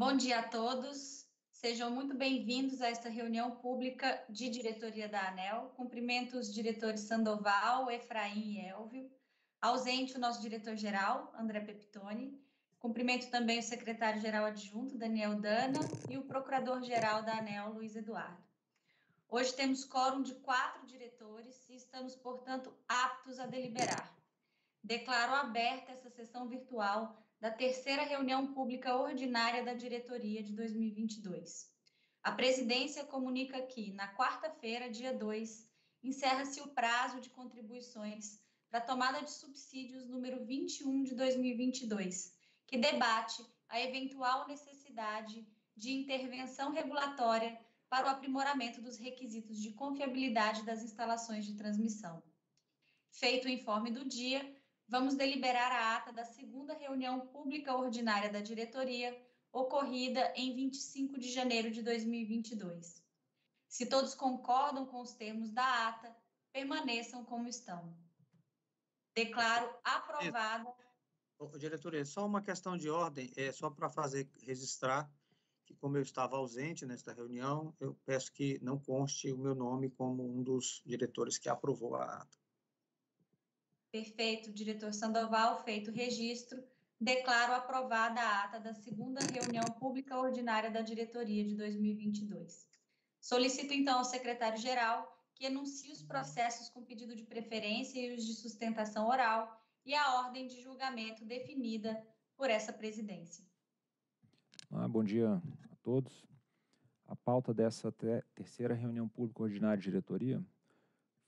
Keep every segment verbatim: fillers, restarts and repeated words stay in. Bom dia a todos, sejam muito bem-vindos a esta reunião pública de diretoria da ANEEL. Cumprimento os diretores Sandoval, Efraim e Elvio, ausente o nosso diretor-geral, André Pepitone. Cumprimento também o secretário-geral adjunto, Daniel Dana, e o procurador-geral da ANEEL, Luiz Eduardo. Hoje temos quórum de quatro diretores e estamos, portanto, aptos a deliberar. Declaro aberta essa sessão virtual da terceira reunião pública ordinária da diretoria de dois mil e vinte e dois. A presidência comunica que, na quarta-feira, dia dois, encerra-se o prazo de contribuições para a tomada de subsídios número vinte e um de dois mil e vinte e dois, que debate a eventual necessidade de intervenção regulatória para o aprimoramento dos requisitos de confiabilidade das instalações de transmissão. Feito o informe do dia, vamos deliberar a ata da segunda reunião pública ordinária da diretoria, ocorrida em vinte e cinco de janeiro de dois mil e vinte e dois. Se todos concordam com os termos da ata, permaneçam como estão. Declaro aprovada. Diretoria, só uma questão de ordem, é só para fazer registrar que, como eu estava ausente nesta reunião, eu peço que não conste o meu nome como um dos diretores que aprovou a ata. Perfeito, diretor Sandoval, feito o registro, declaro aprovada a ata da segunda reunião pública ordinária da diretoria de dois mil e vinte e dois. Solicito, então, ao secretário-geral que anuncie os processos com pedido de preferência e os de sustentação oral e a ordem de julgamento definida por essa presidência. Ah, bom dia a todos. A pauta dessa te- terceira reunião pública ordinária de diretoria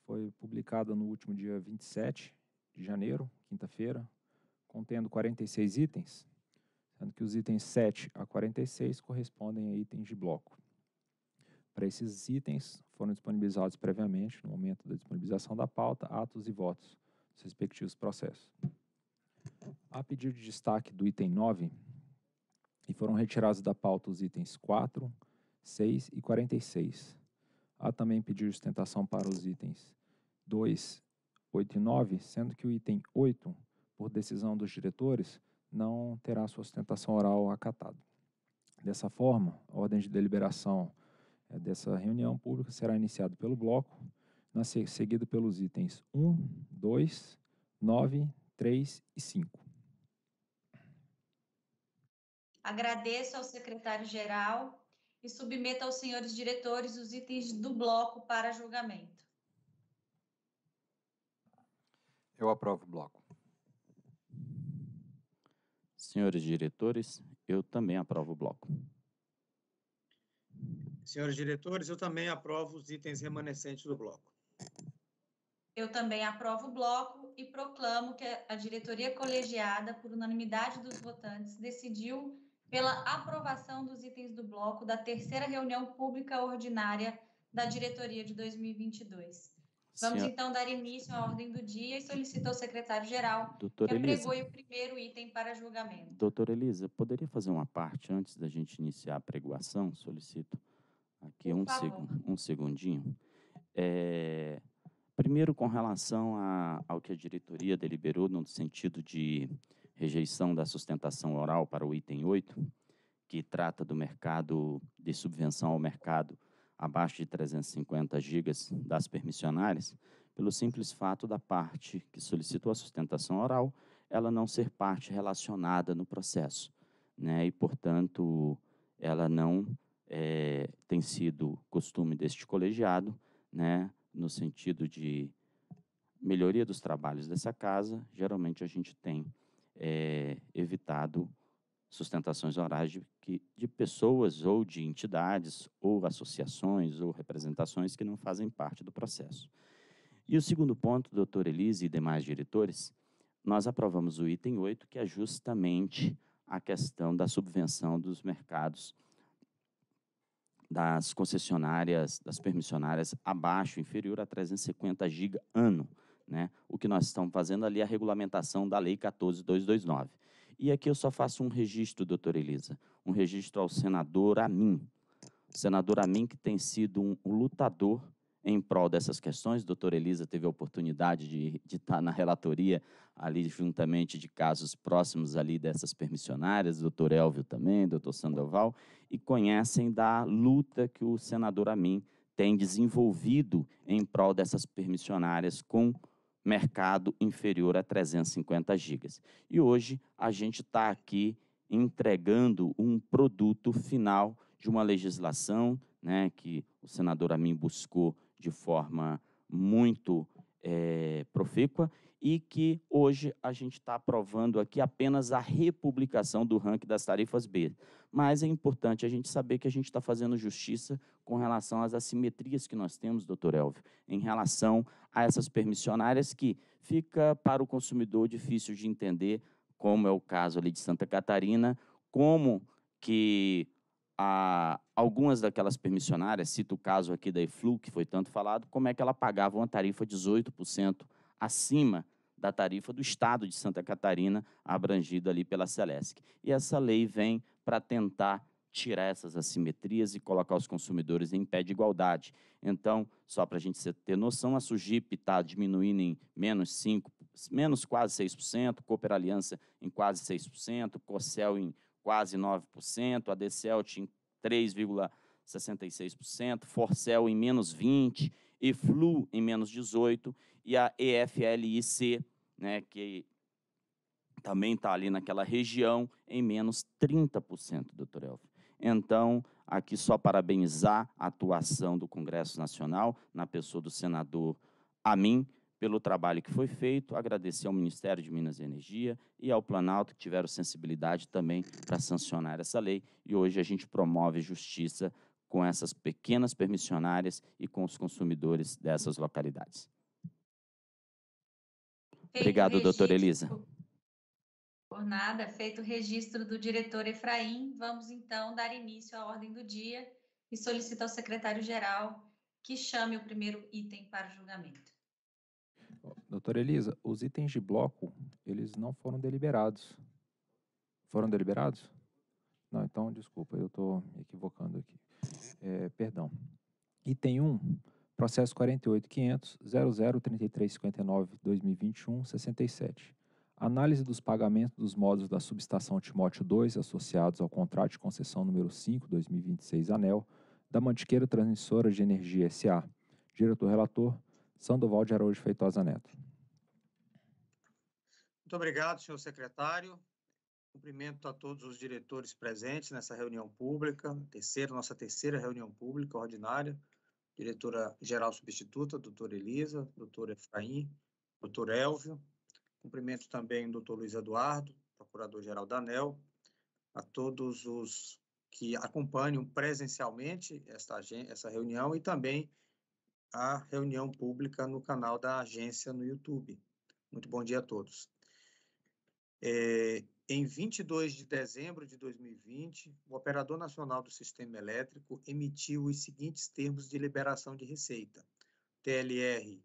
foi publicada no último dia vinte e sete de janeiro, quinta-feira, contendo quarenta e seis itens, sendo que os itens sete a quarenta e seis correspondem a itens de bloco. Para esses itens, foram disponibilizados previamente, no momento da disponibilização da pauta, atos e votos dos respectivos processos. A pedido de destaque do item nove, e foram retirados da pauta os itens quatro, seis e quarenta e seis. Há também pedido de sustentação para os itens dois, oito e nove, sendo que o item oito, por decisão dos diretores, não terá sua sustentação oral acatada. Dessa forma, a ordem de deliberação dessa reunião pública será iniciada pelo bloco, seguido pelos itens um, dois, nove, três e cinco. Agradeço ao secretário-geral e submeto aos senhores diretores os itens do bloco para julgamento. Eu aprovo o bloco. Senhores diretores, eu também aprovo o bloco. Senhores diretores, eu também aprovo os itens remanescentes do bloco. Eu também aprovo o bloco e proclamo que a diretoria colegiada, por unanimidade dos votantes, decidiu pela aprovação dos itens do bloco da terceira reunião pública ordinária da diretoria de dois mil e vinte e dois. Vamos, Senhor... então, dar início à ordem do dia e solicito ao secretário-geral que apregoe o primeiro item para julgamento. Doutora Elisa, poderia fazer uma parte antes da gente iniciar a pregoação? Solicito aqui um, seg... um segundinho. É... Primeiro, com relação a... ao que a diretoria deliberou no sentido de rejeição da sustentação oral para o item oito, que trata do mercado de subvenção ao mercado abaixo de trezentos e cinquenta gigas das permissionárias, pelo simples fato da parte que solicitou a sustentação oral, ela não ser parte relacionada no processo, né? E, portanto, ela não é, tem sido costume deste colegiado, né? No sentido de melhoria dos trabalhos dessa casa, geralmente a gente tem é, evitado sustentações orais de, que, de pessoas ou de entidades ou associações ou representações que não fazem parte do processo. E o segundo ponto, doutora Elisa e demais diretores, nós aprovamos o item oito, que é justamente a questão da subvenção dos mercados das concessionárias, das permissionárias abaixo, inferior a trezentos e cinquenta gigas ano, né? O que nós estamos fazendo ali é a regulamentação da Lei quatorze mil duzentos e vinte e nove. E aqui eu só faço um registro, doutora Elisa, um registro ao senador Amin. O senador Amin, que tem sido um, um lutador em prol dessas questões. Doutora Elisa teve a oportunidade de, de estar na relatoria ali juntamente de casos próximos ali dessas permissionárias, doutor Elvio também, doutor Sandoval, e conhecem da luta que o senador Amin tem desenvolvido em prol dessas permissionárias com mercado inferior a trezentos e cinquenta gigas. E hoje a gente está aqui entregando um produto final de uma legislação, né, que o senador Amin buscou de forma muito é, profícua, e que hoje a gente está aprovando aqui apenas a republicação do ranking das tarifas B. Mas é importante a gente saber que a gente está fazendo justiça com relação às assimetrias que nós temos, doutor Elvio, em relação a essas permissionárias que fica para o consumidor difícil de entender, como é o caso ali de Santa Catarina, como que a, algumas daquelas permissionárias, cito o caso aqui da EFLU, que foi tanto falado, como é que ela pagava uma tarifa dezoito por cento acima da tarifa do Estado de Santa Catarina, abrangida ali pela Celesc. E essa lei vem para tentar tirar essas assimetrias e colocar os consumidores em pé de igualdade. Então, só para a gente ter noção, a SUGIP está diminuindo em menos cinco por cento, menos quase seis por cento, Cooper Aliança em quase seis por cento, Corcel em quase nove por cento, a Decelt em três vírgula sessenta e seis por cento, Forcel em menos vinte por cento, EFLU em menos dezoito por cento, e a EFLIC, né, que também está ali naquela região, em menos trinta por cento, doutor Elvio. Então, aqui só parabenizar a atuação do Congresso Nacional, na pessoa do senador Amin, pelo trabalho que foi feito, agradecer ao Ministério de Minas e Energia e ao Planalto, que tiveram sensibilidade também para sancionar essa lei, e hoje a gente promove justiça com essas pequenas permissionárias e com os consumidores dessas localidades. Feito. Obrigado, registro, doutora Elisa. Por nada, feito o registro do diretor Efraim, vamos então dar início à ordem do dia e solicito ao secretário-geral que chame o primeiro item para o julgamento. Doutora Elisa, os itens de bloco, eles não foram deliberados. Foram deliberados? Não, então, desculpa, eu estou me equivocando aqui. É, perdão. Item um, processo quarenta e oito ponto quinhentos ponto zero zero três três cinco nove barra dois mil e vinte e um barra sessenta e sete. Análise dos pagamentos dos módulos da subestação Timóteo dois associados ao contrato de concessão número cinco barra dois mil e vinte e seis ANEEL da Mantiqueira Transmissora de Energia S A Diretor-relator, Sandoval de Araújo Feitosa Neto. Muito obrigado, senhor secretário. Cumprimento a todos os diretores presentes nessa reunião pública, terceira, nossa terceira reunião pública ordinária, diretora-geral substituta, doutora Elisa, doutor Efraim, doutor Elvio. Cumprimento também o doutor Luiz Eduardo, procurador-geral da ANEEL, a todos os que acompanham presencialmente esta, essa reunião e também a reunião pública no canal da agência no YouTube. Muito bom dia a todos. É, em vinte e dois de dezembro de dois mil e vinte, o Operador Nacional do Sistema Elétrico emitiu os seguintes termos de liberação de receita. T L R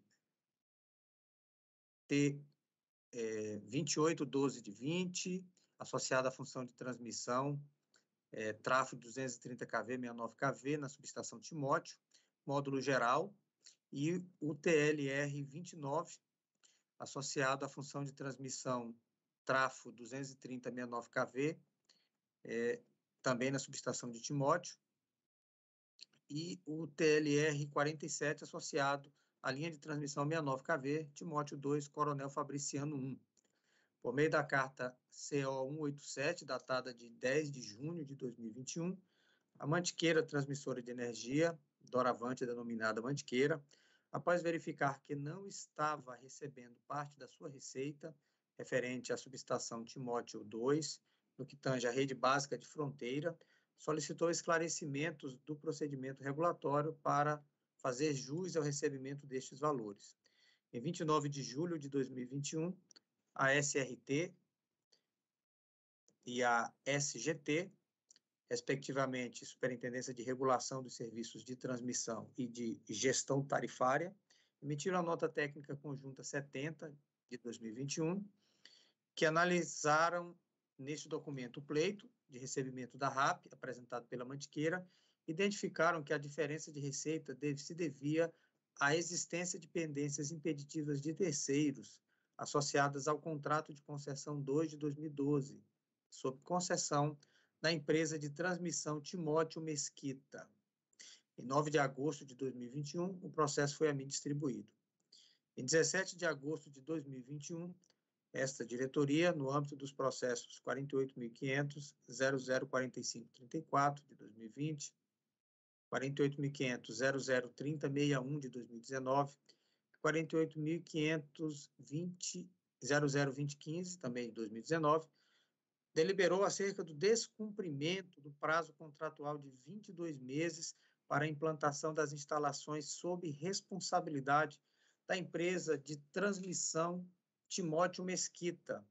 T é, vinte e oito doze de vinte, associada à função de transmissão, é, tráfego duzentos e trinta quilovolts, sessenta e nove quilovolts, na subestação Timóteo, módulo geral, e o T L R vinte e nove, associado à função de transmissão trafo duzentos e trinta ponto sessenta e nove quilovolts, é, também na subestação de Timóteo, e o T L R quarenta e sete, associado à linha de transmissão sessenta e nove quilovolts, Timóteo dois, Coronel Fabriciano um. Por meio da carta C O cento e oitenta e sete, datada de dez de junho de dois mil e vinte e um, a Mantiqueira Transmissora de Energia, doravante denominada Mantiqueira, após verificar que não estava recebendo parte da sua receita referente à subestação Timóteo dois, no que tange a rede básica de fronteira, solicitou esclarecimentos do procedimento regulatório para fazer jus ao recebimento destes valores. Em vinte e nove de julho de dois mil e vinte e um, a S R T e a S G T, respectivamente, Superintendência de Regulação dos Serviços de Transmissão e de Gestão Tarifária, emitiram a Nota Técnica Conjunta setenta de dois mil e vinte e um, que analisaram neste documento o pleito de recebimento da R A P, apresentado pela Mantiqueira, identificaram que a diferença de receita deve, se devia à existência de pendências impeditivas de terceiros, associadas ao contrato de concessão dois de dois mil e doze, sob concessão da empresa de transmissão Timóteo Mesquita. Em nove de agosto de dois mil e vinte e um, o processo foi a mim distribuído. Em dezessete de agosto de dois mil e vinte e um, esta diretoria, no âmbito dos processos quarenta e oito mil quinhentos, zero zero quatro cinco três quatro de dois mil e vinte, quarenta e oito mil quinhentos, zero zero três zero seis um de dois mil e dezenove, quarenta e oito mil quinhentos e vinte, zero zero dois mil e quinze, também de dois mil e dezenove, deliberou acerca do descumprimento do prazo contratual de vinte e dois meses para a implantação das instalações sob responsabilidade da empresa de transmissão Timóteo Mesquita.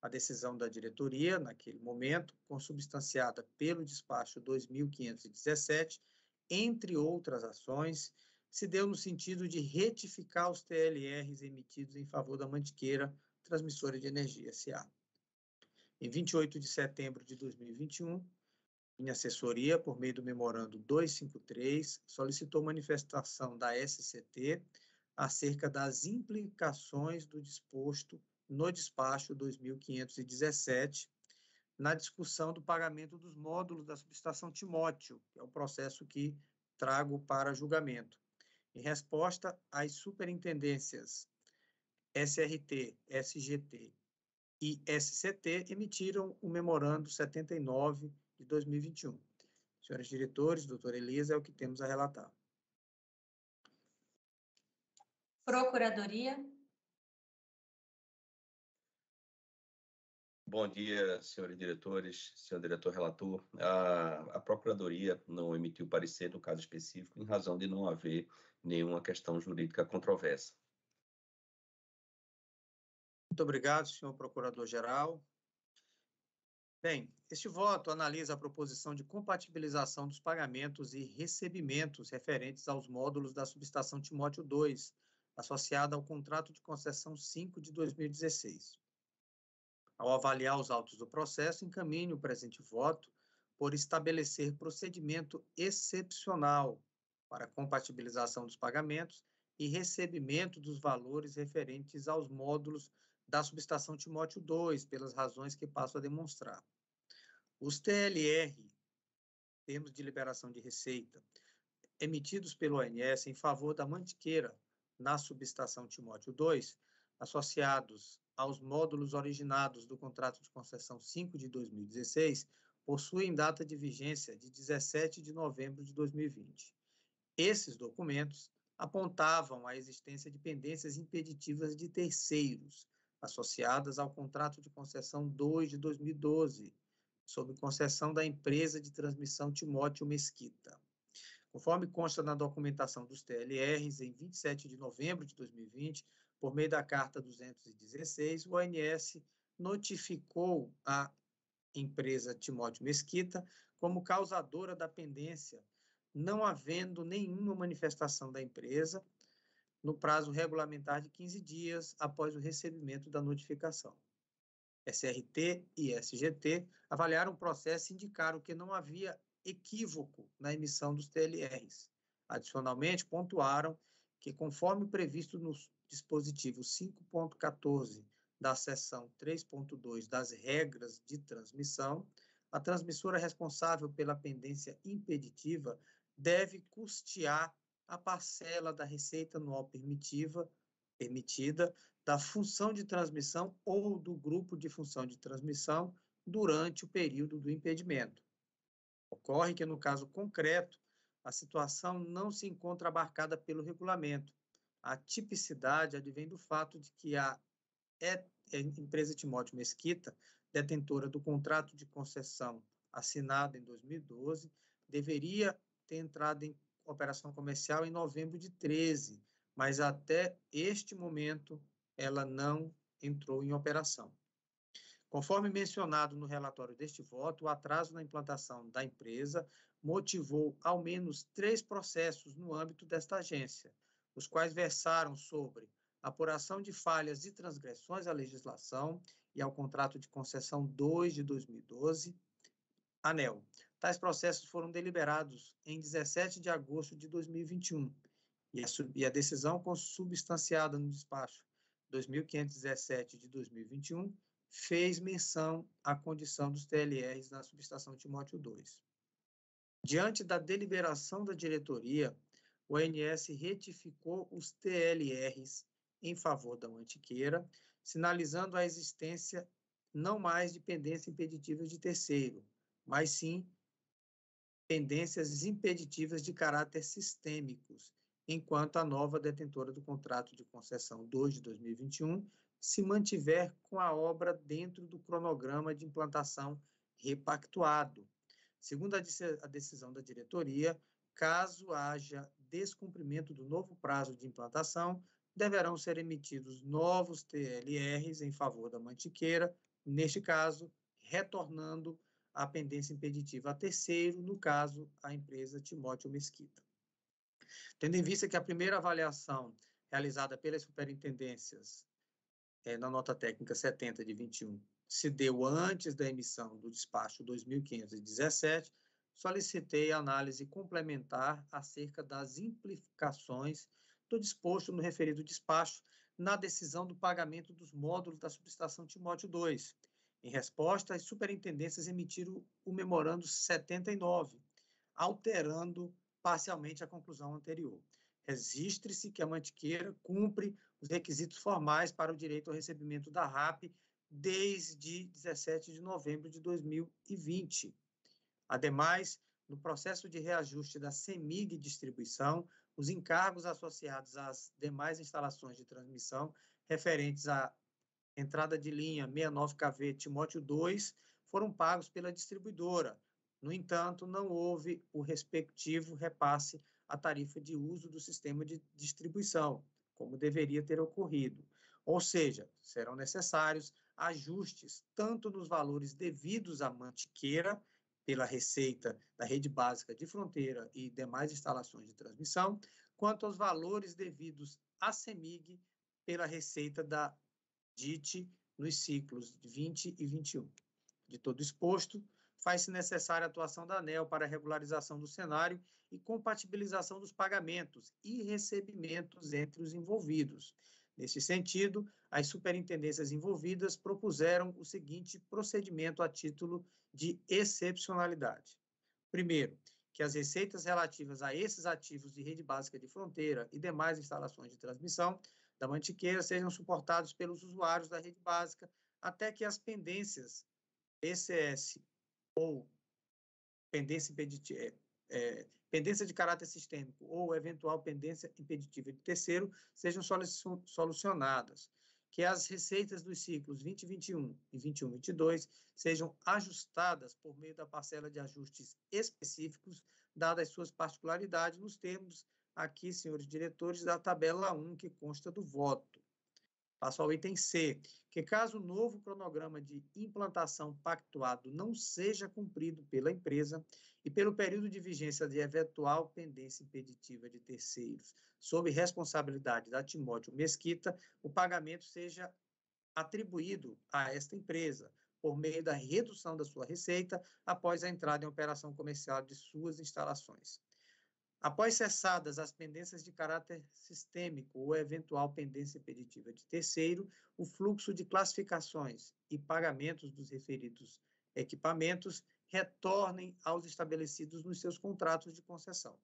A decisão da diretoria, naquele momento, consubstanciada pelo despacho dois mil quinhentos e dezessete, entre outras ações, se deu no sentido de retificar os T L Rs emitidos em favor da Mantiqueira Transmissora de Energia S A Em vinte e oito de setembro de dois mil e vinte e um, minha assessoria, por meio do memorando duzentos e cinquenta e três, solicitou manifestação da S C T acerca das implicações do disposto no despacho dois mil quinhentos e dezessete, na discussão do pagamento dos módulos da subestação Timóteo, que é o processo que trago para julgamento. Em resposta às superintendências S R T, S G T e S C T, emitiram o memorando setenta e nove de dois mil e vinte e um. Senhores diretores, doutora Elisa, é o que temos a relatar. Procuradoria. Bom dia, senhores diretores, senhor diretor relator. A, a Procuradoria não emitiu parecer no caso específico em razão de não haver nenhuma questão jurídica controversa. Muito obrigado, senhor Procurador-Geral. Bem, este voto analisa a proposição de compatibilização dos pagamentos e recebimentos referentes aos módulos da subestação Timóteo dois, associada ao contrato de concessão cinco de dois mil e dezesseis. Ao avaliar os autos do processo, encaminho o presente voto por estabelecer procedimento excepcional para compatibilização dos pagamentos e recebimento dos valores referentes aos módulos da subestação Timóteo dois, pelas razões que passo a demonstrar. Os T L R, termos de liberação de receita, emitidos pelo O N S em favor da Mantiqueira na subestação Timóteo dois, associados aos módulos originados do contrato de concessão cinco de dois mil e dezesseis, possuem data de vigência de dezessete de novembro de dois mil e vinte. Esses documentos apontavam a existência de pendências impeditivas de terceiros, associadas ao contrato de concessão dois de dois mil e doze, sob concessão da empresa de transmissão Timóteo Mesquita. Conforme consta na documentação dos T L Rs, em vinte e sete de novembro de dois mil e vinte, por meio da Carta duzentos e dezesseis, o O N S notificou a empresa Timóteo Mesquita como causadora da pendência, não havendo nenhuma manifestação da empresa no prazo regulamentar de quinze dias após o recebimento da notificação. S R T e S G T avaliaram o processo e indicaram que não havia equívoco na emissão dos T L Rs. Adicionalmente, pontuaram que, conforme previsto no dispositivo cinco ponto quatorze da seção três ponto dois das regras de transmissão, a transmissora responsável pela pendência impeditiva deve custear a parcela da receita anual permitiva, permitida da função de transmissão ou do grupo de função de transmissão durante o período do impedimento. Ocorre que, no caso concreto, a situação não se encontra abarcada pelo regulamento. A tipicidade advém do fato de que a empresa Timóteo Mesquita, detentora do contrato de concessão assinado em dois mil e doze, deveria ter entrado em operação comercial em novembro de treze, mas até este momento ela não entrou em operação. Conforme mencionado no relatório deste voto, o atraso na implantação da empresa motivou ao menos três processos no âmbito desta agência, os quais versaram sobre apuração de falhas e transgressões à legislação e ao contrato de concessão dois de dois mil e doze, ANEEL. Tais processos foram deliberados em dezessete de agosto de dois mil e vinte e um e a, sub, e a decisão consubstanciada no despacho dois mil quinhentos e dezessete de dois mil e vinte e um, fez menção à condição dos T L Rs na subestação Timóteo dois. Diante da deliberação da diretoria, o A N S retificou os T L Rs em favor da Mantiqueira, sinalizando a existência não mais de pendência impeditiva de terceiro, mas sim pendências impeditivas de caráter sistêmicos, enquanto a nova detentora do contrato de concessão dois de dois mil e vinte e um se mantiver com a obra dentro do cronograma de implantação repactuado. Segundo a decisão da diretoria, caso haja descumprimento do novo prazo de implantação, deverão ser emitidos novos T L Rs em favor da Mantiqueira, neste caso, retornando a pendência impeditiva a terceiro, no caso, a empresa Timóteo Mesquita. Tendo em vista que a primeira avaliação realizada pelas superintendências é, na nota técnica setenta de vinte e um se deu antes da emissão do despacho dois mil quinhentos e dezessete, solicitei análise complementar acerca das implicações do disposto no referido despacho na decisão do pagamento dos módulos da subestação Timóteo dois. Em resposta, as superintendências emitiram o memorando setenta e nove, alterando parcialmente a conclusão anterior. Registre-se que a Mantiqueira cumpre os requisitos formais para o direito ao recebimento da R A P desde dezessete de novembro de dois mil e vinte. Ademais, no processo de reajuste da CEMIG Distribuição, os encargos associados às demais instalações de transmissão referentes à entrada de linha sessenta e nove K V Timóteo dois foram pagos pela distribuidora. No entanto, não houve o respectivo repasse à tarifa de uso do sistema de distribuição, como deveria ter ocorrido. Ou seja, serão necessários ajustes tanto nos valores devidos à Mantiqueira, pela receita da rede básica de fronteira e demais instalações de transmissão, quanto aos valores devidos à CEMIG, pela receita da D I T nos ciclos vinte e vinte e um. De todo exposto, faz-se necessária a atuação da ANEEL para a regularização do cenário e compatibilização dos pagamentos e recebimentos entre os envolvidos. Nesse sentido, as superintendências envolvidas propuseram o seguinte procedimento a título de excepcionalidade. Primeiro, que as receitas relativas a esses ativos de rede básica de fronteira e demais instalações de transmissão da Mantiqueira sejam suportados pelos usuários da rede básica até que as pendências P C S ou pendência, é, é, pendência de caráter sistêmico ou eventual pendência impeditiva de terceiro sejam solucionadas, que as receitas dos ciclos vinte e vinte e um e vinte e um vinte e dois sejam ajustadas por meio da parcela de ajustes específicos, dadas suas particularidades, nos termos aqui, senhores diretores, da tabela um que consta do voto. Passo ao item C, que caso o novo cronograma de implantação pactuado não seja cumprido pela empresa e pelo período de vigência de eventual pendência impeditiva de terceiros, sob responsabilidade da Timóteo Mesquita, o pagamento seja atribuído a esta empresa, por meio da redução da sua receita após a entrada em operação comercial de suas instalações. Após cessadas as pendências de caráter sistêmico ou eventual pendência impeditiva de terceiro, o fluxo de classificações e pagamentos dos referidos equipamentos retornem aos estabelecidos nos seus contratos de concessão.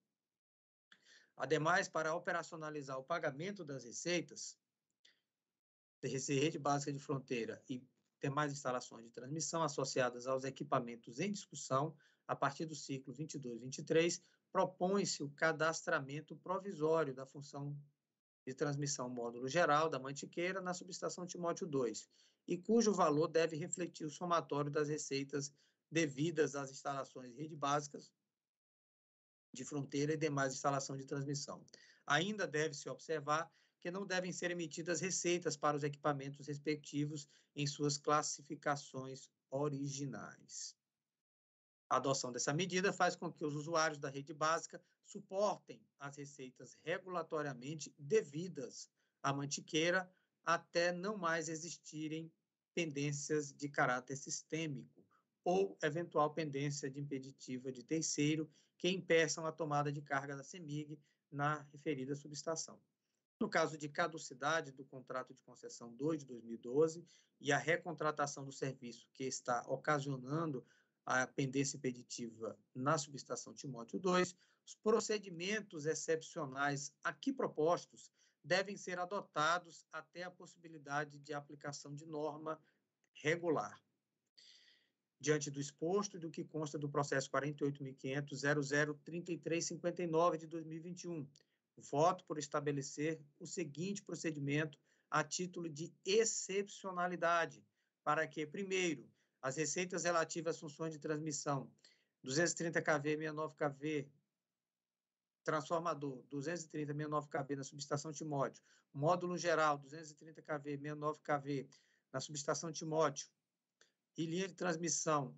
Ademais, para operacionalizar o pagamento das receitas, rede básica de fronteira e demais instalações de transmissão associadas aos equipamentos em discussão, a partir do ciclo vinte e dois vinte e três, propõe-se o cadastramento provisório da função de transmissão módulo geral da Mantiqueira na subestação Timóteo dois, e cujo valor deve refletir o somatório das receitas devidas às instalações rede básicas de fronteira e demais instalação de transmissão. Ainda deve-se observar que não devem ser emitidas receitas para os equipamentos respectivos em suas classificações originais. A adoção dessa medida faz com que os usuários da rede básica suportem as receitas regulatoriamente devidas à Mantiqueira até não mais existirem pendências de caráter sistêmico ou eventual pendência de impeditiva de terceiro que impeçam a tomada de carga da CEMIG na referida subestação. No caso de caducidade do contrato de concessão dois de dois mil e doze e a recontratação do serviço que está ocasionando a pendência impeditiva na subestação Timóteo dois, os procedimentos excepcionais aqui propostos devem ser adotados até a possibilidade de aplicação de norma regular. Diante do exposto e do que consta do processo quarenta e oito mil quinhentos ponto zero zero três três cinco nove de dois mil e vinte e um, voto por estabelecer o seguinte procedimento a título de excepcionalidade, para que, primeiro, as receitas relativas às funções de transmissão duzentos e trinta quilovolts, sessenta e nove quilovolts, transformador duzentos e trinta, sessenta e nove quilovolts na subestação Timóteo, módulo geral duzentos e trinta quilovolts, sessenta e nove quilovolts na subestação Timóteo e linha de transmissão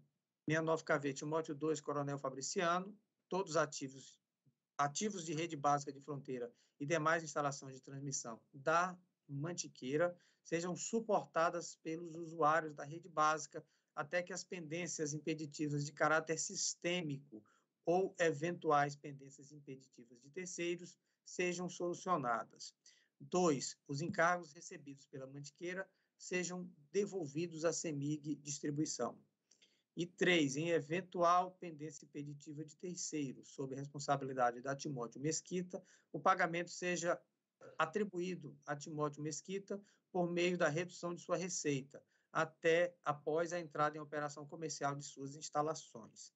sessenta e nove quilovolts Timóteo dois Coronel Fabriciano, todos ativos ativos de rede básica de fronteira e demais instalações de transmissão da Mantiqueira sejam suportadas pelos usuários da rede básica até que as pendências impeditivas de caráter sistêmico ou eventuais pendências impeditivas de terceiros sejam solucionadas. dois. Os encargos recebidos pela Mantiqueira sejam devolvidos à CEMIG Distribuição. E três, em eventual pendência impeditiva de terceiro, sob responsabilidade da Timóteo Mesquita, o pagamento seja atribuído a Timóteo Mesquita por meio da redução de sua receita, até após a entrada em operação comercial de suas instalações.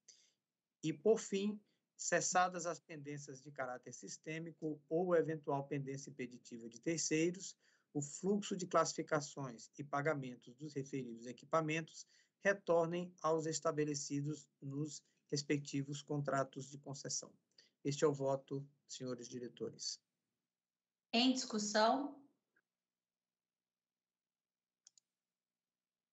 E, por fim, cessadas as pendências de caráter sistêmico ou eventual pendência impeditiva de terceiros, o fluxo de classificações e pagamentos dos referidos equipamentos retornem aos estabelecidos nos respectivos contratos de concessão. Este é o voto, senhores diretores. Em discussão?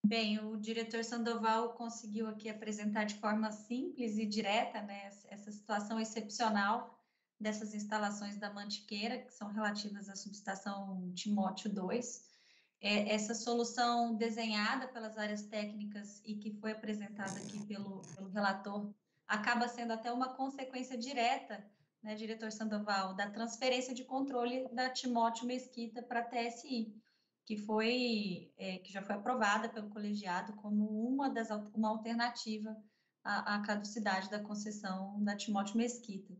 Bem, o diretor Sandoval conseguiu aqui apresentar de forma simples e direta, né, essa situação excepcional dessas instalações da Mantiqueira, que são relativas à subestação Timóteo dois. Essa solução desenhada pelas áreas técnicas e que foi apresentada aqui pelo, pelo relator acaba sendo até uma consequência direta, né, diretor Sandoval, da transferência de controle da Timóteo Mesquita para a T S I, que, foi, é, que já foi aprovada pelo colegiado como uma, das, uma alternativa à, à caducidade da concessão da Timóteo Mesquita.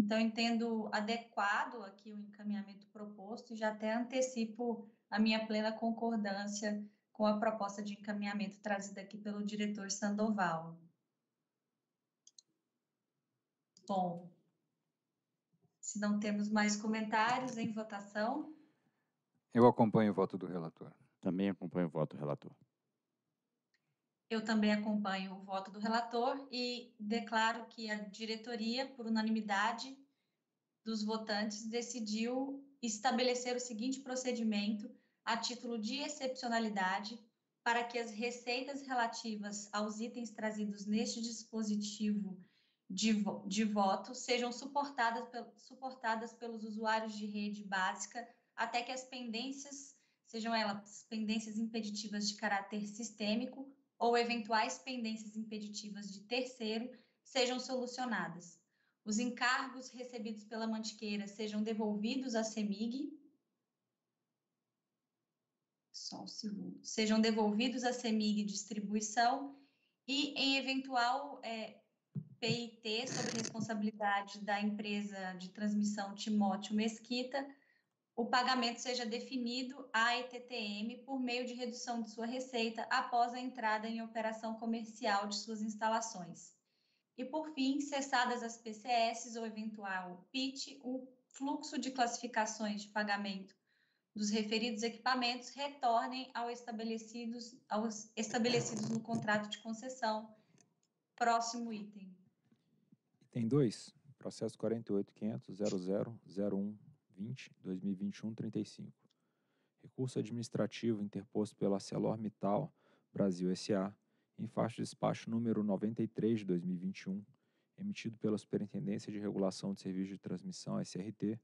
Então, entendo adequado aqui o encaminhamento proposto e já até antecipo a minha plena concordância com a proposta de encaminhamento trazida aqui pelo diretor Sandoval. Bom, se não temos mais comentários, em votação? Eu acompanho o voto do relator. Também acompanho o voto do relator. Eu também acompanho o voto do relator e declaro que a diretoria, por unanimidade dos votantes, decidiu estabelecer o seguinte procedimento a título de excepcionalidade para que as receitas relativas aos itens trazidos neste dispositivo de, de voto sejam suportadas, suportadas pelos usuários de rede básica até que as pendências, sejam elas pendências impeditivas de caráter sistêmico ou eventuais pendências impeditivas de terceiro, sejam solucionadas. Os encargos recebidos pela Mantiqueira sejam devolvidos à CEMIG. Só um segundo. Sejam devolvidos à CEMIG Distribuição e em eventual é, P I T sob responsabilidade da empresa de transmissão Timóteo Mesquita, o pagamento seja definido à E T T M por meio de redução de sua receita após a entrada em operação comercial de suas instalações. E, por fim, cessadas as P C S ou eventual P I T, o fluxo de classificações de pagamento dos referidos equipamentos retornem ao estabelecidos, aos estabelecidos no contrato de concessão. Próximo item. Item dois, processo quarenta e oito mil quinhentos ponto zero zero zero um ponto vinte ponto dois mil e vinte e um ponto trinta e cinco. Recurso administrativo interposto pela ArcelorMittal Brasil S A, em faixa de despacho número noventa e três de dois mil e vinte e um, emitido pela Superintendência de Regulação de Serviços de Transmissão, S R T,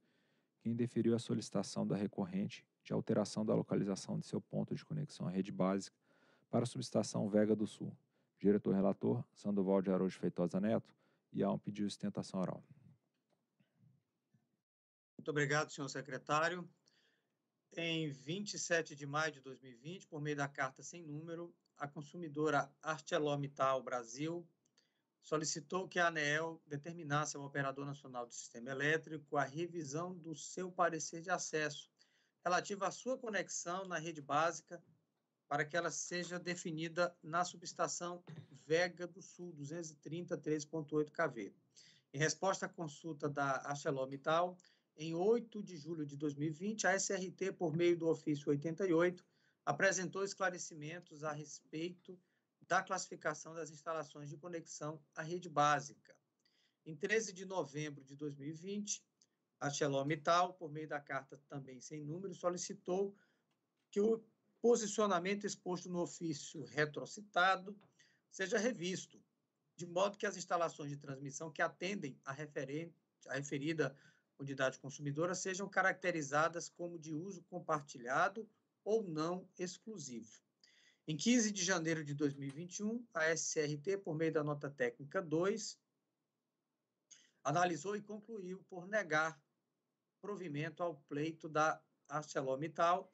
que indeferiu a solicitação da recorrente de alteração da localização de seu ponto de conexão à rede básica para a subestação Vega do Sul. Diretor-relator, Sandoval de Araújo Feitosa Neto, e há um pedido de sustentação oral. Muito obrigado, senhor secretário. em vinte e sete de maio de dois mil e vinte, por meio da carta sem número, a consumidora ArcelorMittal Brasil solicitou que a ANEEL determinasse ao Operador Nacional do Sistema Elétrico a revisão do seu parecer de acesso relativo à sua conexão na rede básica para que ela seja definida na subestação Vega do Sul, duzentos e trinta, treze vírgula oito quilovolts. Em resposta à consulta da ArcelorMittal, em oito de julho de dois mil e vinte, a S R T, por meio do ofício oitenta e oito, apresentou esclarecimentos a respeito da classificação das instalações de conexão à rede básica. Em treze de novembro de dois mil e vinte, a ArcelorMittal, por meio da carta também sem número, solicitou que o posicionamento exposto no ofício retrocitado seja revisto, de modo que as instalações de transmissão que atendem a, referente, a referida unidade consumidora sejam caracterizadas como de uso compartilhado ou não exclusivo. Em quinze de janeiro de dois mil e vinte e um, a S R T, por meio da nota técnica dois, analisou e concluiu por negar provimento ao pleito da ArcelorMittal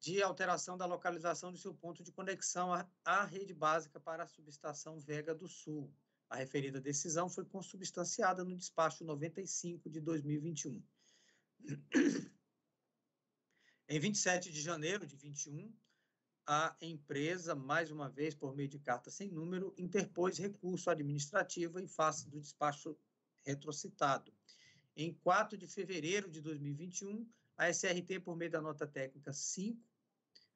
de alteração da localização de seu ponto de conexão à rede básica para a subestação Vega do Sul. A referida decisão foi consubstanciada no despacho noventa e cinco de dois mil e vinte e um. Em vinte e sete de janeiro de vinte e um, a empresa, mais uma vez por meio de carta sem número, interpôs recurso administrativo em face do despacho retrocitado. Em quatro de fevereiro de dois mil e vinte e um, a S R T, por meio da nota técnica cinco,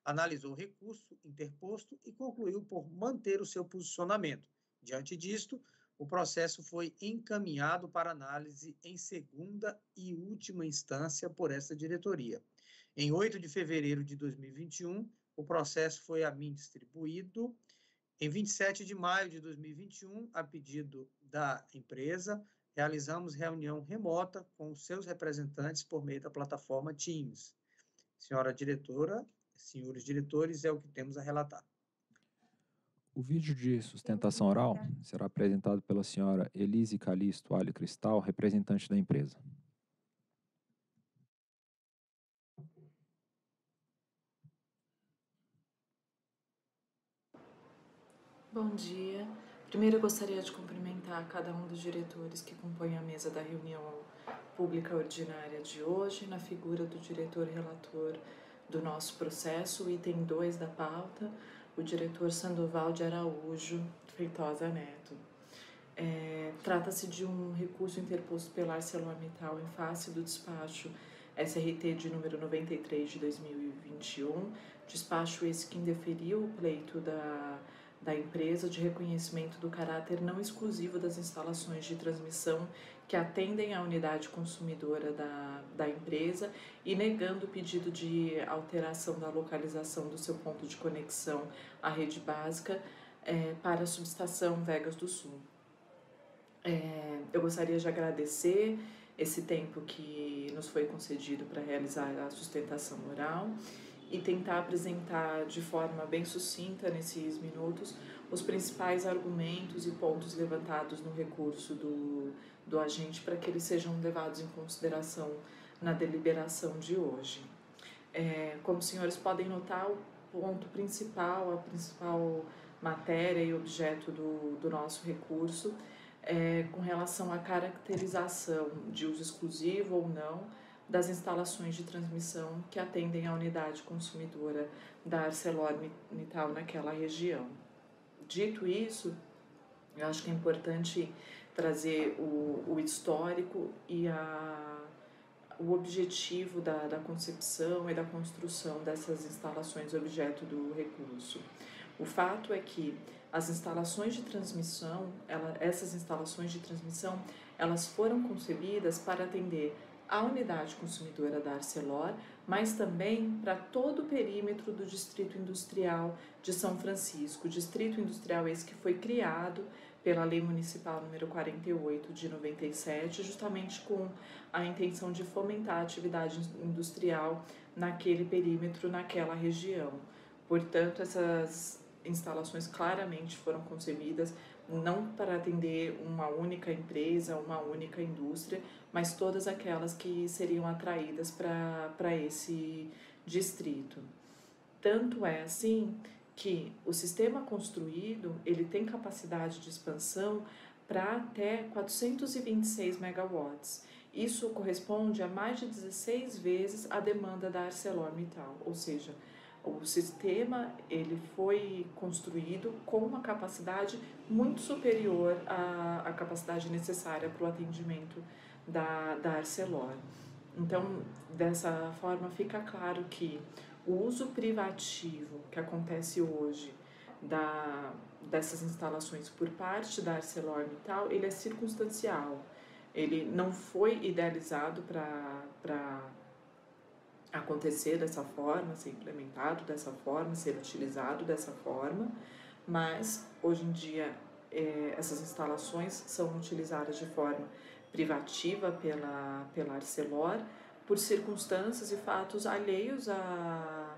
analisou o recurso interposto e concluiu por manter o seu posicionamento. Diante disto, o processo foi encaminhado para análise em segunda e última instância por essa diretoria. Em oito de fevereiro de dois mil e vinte e um, o processo foi a Amin distribuído. Em vinte e sete de maio de dois mil e vinte e um, a pedido da empresa, realizamos reunião remota com os seus representantes por meio da plataforma Teams. Senhora diretora, senhores diretores, é o que temos a relatar. O vídeo de sustentação oral será apresentado pela senhora Elise Calisto Alho Cristal, representante da empresa. Bom dia. Primeiro, eu gostaria de cumprimentar cada um dos diretores que compõem a mesa da reunião pública ordinária de hoje, na figura do diretor relator do nosso processo, item dois da pauta, o diretor Sandoval de Araújo Feitosa Neto. É, trata-se de um recurso interposto pela ArcelorMittal em face do despacho S R T de número noventa e três de dois mil e vinte e um, despacho esse que indeferiu o pleito da da empresa de reconhecimento do caráter não exclusivo das instalações de transmissão que atendem à unidade consumidora da, da empresa e negando o pedido de alteração da localização do seu ponto de conexão à rede básica é, para a subestação Vegas do Sul. É, eu gostaria de agradecer esse tempo que nos foi concedido para realizar a sustentação oral e tentar apresentar de forma bem sucinta, nesses minutos, os principais argumentos e pontos levantados no recurso do, do agente para que eles sejam levados em consideração na deliberação de hoje. É, como os senhores podem notar, o ponto principal, a principal matéria e objeto do, do nosso recurso é com relação à caracterização de uso exclusivo ou não das instalações de transmissão que atendem à unidade consumidora da ArcelorMittal naquela região. Dito isso, eu acho que é importante trazer o, o histórico e a, o objetivo da, da concepção e da construção dessas instalações objeto do recurso. O fato é que as instalações de transmissão, ela, essas instalações de transmissão, elas foram concebidas para atender a unidade consumidora da Arcelor, mas também para todo o perímetro do Distrito Industrial de São Francisco, Distrito Industrial esse que foi criado pela Lei Municipal número quarenta e oito de noventa e sete, justamente com a intenção de fomentar a atividade industrial naquele perímetro, naquela região. Portanto, essas instalações claramente foram concebidas não para atender uma única empresa, uma única indústria, mas todas aquelas que seriam atraídas para esse distrito. Tanto é assim que o sistema construído ele tem capacidade de expansão para até quatrocentos e vinte e seis megawatts. Isso corresponde a mais de dezesseis vezes a demanda da ArcelorMittal, ou seja, o sistema ele foi construído com uma capacidade muito superior à, à capacidade necessária para o atendimento da, da Arcelor. Então, dessa forma, fica claro que o uso privativo que acontece hoje da, dessas instalações por parte da ArcelorMittal, ele é circunstancial, ele não foi idealizado para para acontecer dessa forma, ser implementado dessa forma, ser utilizado dessa forma, mas hoje em dia eh, essas instalações são utilizadas de forma privativa pela, pela Arcelor por circunstâncias e fatos alheios à,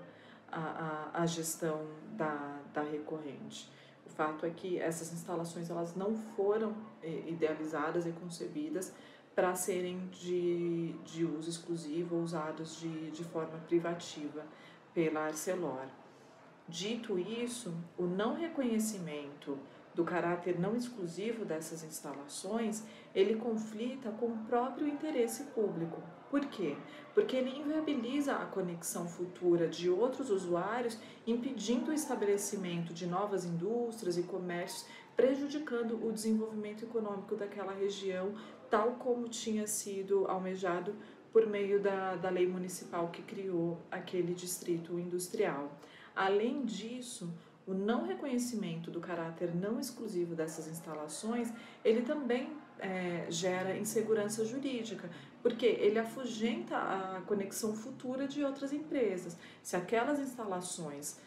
à, à gestão da, da recorrente. O fato é que essas instalações elas não foram eh, idealizadas e concebidas para serem de, de uso exclusivo ou usados de, de forma privativa pela Arcelor. Dito isso, o não reconhecimento do caráter não exclusivo dessas instalações, ele conflita com o próprio interesse público. Por quê? Porque ele inviabiliza a conexão futura de outros usuários, impedindo o estabelecimento de novas indústrias e comércios, prejudicando o desenvolvimento econômico daquela região, tal como tinha sido almejado por meio da, da lei municipal que criou aquele distrito industrial. Além disso, o não reconhecimento do caráter não exclusivo dessas instalações, ele também é, gera insegurança jurídica, porque ele afugenta a conexão futura de outras empresas. Se aquelas instalações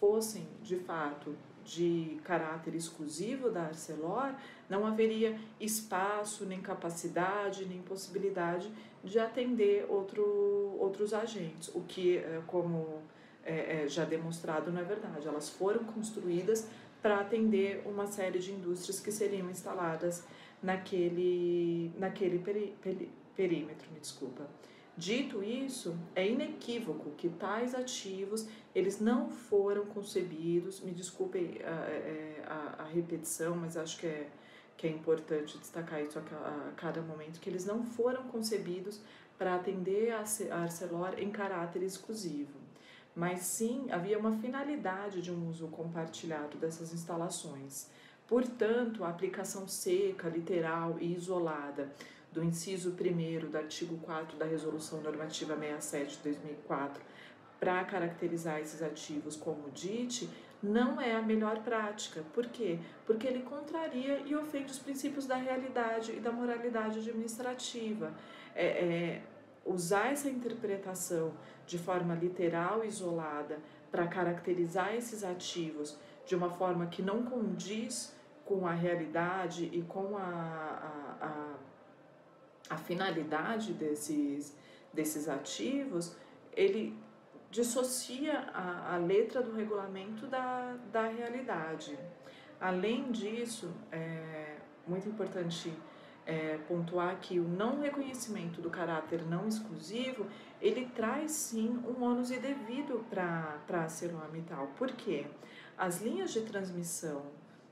fossem, de fato, de caráter exclusivo da Arcelor, não haveria espaço, nem capacidade, nem possibilidade de atender outro, outros agentes, o que, como É, já demonstrado, não é verdade. Elas foram construídas para atender uma série de indústrias que seriam instaladas naquele, naquele peri, peri, perímetro, me desculpa. Dito isso, é inequívoco que tais ativos, eles não foram concebidos, me desculpem a, a, a repetição, mas acho que é, que é importante destacar isso a, a cada momento, que eles não foram concebidos para atender a Arcelor em caráter exclusivo. Mas sim, havia uma finalidade de um uso compartilhado dessas instalações. Portanto, a aplicação seca, literal e isolada do inciso primeiro do artigo quatro da Resolução Normativa sessenta e sete de dois mil e quatro para caracterizar esses ativos como D I T não é a melhor prática. Por quê? Porque ele contraria e ofende os princípios da realidade e da moralidade administrativa. É... é Usar essa interpretação de forma literal e isolada para caracterizar esses ativos de uma forma que não condiz com a realidade e com a, a, a, a finalidade desses, desses ativos, ele dissocia a, a letra do regulamento da, da realidade. Além disso, é muito importante É, pontuar que o não reconhecimento do caráter não exclusivo, ele traz sim um ônus indevido para a ArcelorMittal. Por quê? As linhas de transmissão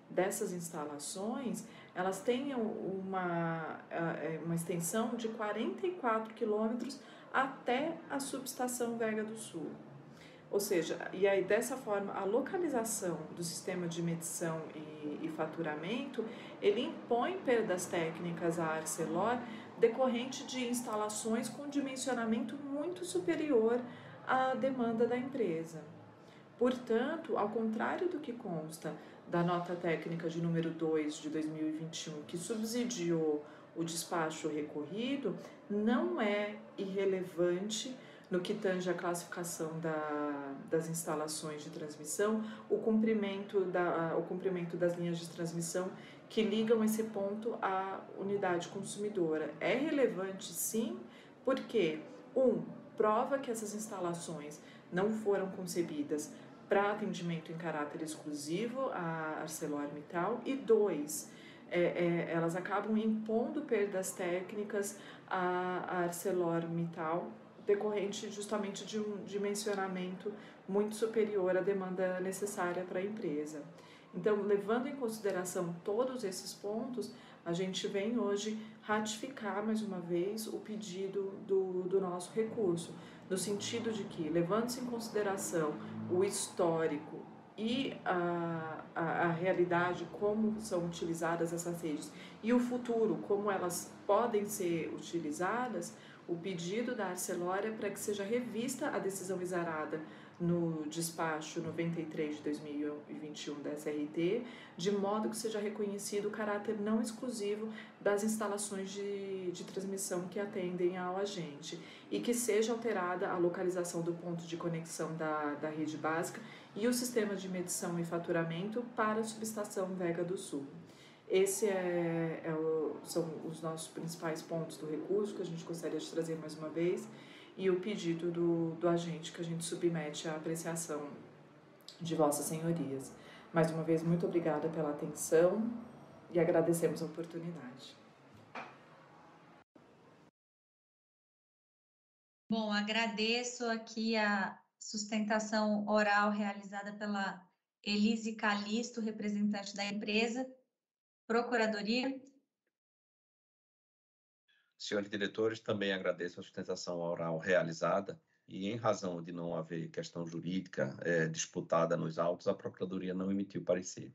dessas instalações, elas têm uma, uma extensão de quarenta e quatro quilômetros até a subestação Vega do Sul. Ou seja, e aí dessa forma a localização do sistema de medição e, e faturamento, ele impõe perdas técnicas à Arcelor decorrente de instalações com dimensionamento muito superior à demanda da empresa. Portanto, ao contrário do que consta da nota técnica de número dois de dois mil e vinte e um, que subsidiou o despacho recorrido, não é irrelevante no que tange a classificação da, das instalações de transmissão, o cumprimento, da, o cumprimento das linhas de transmissão que ligam esse ponto à unidade consumidora. É relevante sim, porque um, prova que essas instalações não foram concebidas para atendimento em caráter exclusivo à ArcelorMittal, e dois, é, é, elas acabam impondo perdas técnicas à ArcelorMittal, decorrente justamente de um dimensionamento muito superior à demanda necessária para a empresa. Então, levando em consideração todos esses pontos, a gente vem hoje ratificar mais uma vez o pedido do, do nosso recurso, no sentido de que, levando-se em consideração o histórico e a, a, a realidade, como são utilizadas essas redes, e o futuro, como elas podem ser utilizadas, o pedido da Arcelor é para que seja revista a decisão exarada no despacho noventa e três de dois mil e vinte e um da S R T, de modo que seja reconhecido o caráter não exclusivo das instalações de, de transmissão que atendem ao agente, e que seja alterada a localização do ponto de conexão da, da rede básica e o sistema de medição e faturamento para a subestação Vega do Sul. Esse é, é o, são os nossos principais pontos do recurso que a gente gostaria de trazer mais uma vez, e o pedido do, do agente que a gente submete à apreciação de vossas senhorias. Mais uma vez, muito obrigada pela atenção e agradecemos a oportunidade. Bom, agradeço aqui a sustentação oral realizada pela Elise Calisto, representante da empresa. Procuradoria. Senhores diretores, também agradeço a sustentação oral realizada e, em razão de não haver questão jurídica é, disputada nos autos, a Procuradoria não emitiu parecer.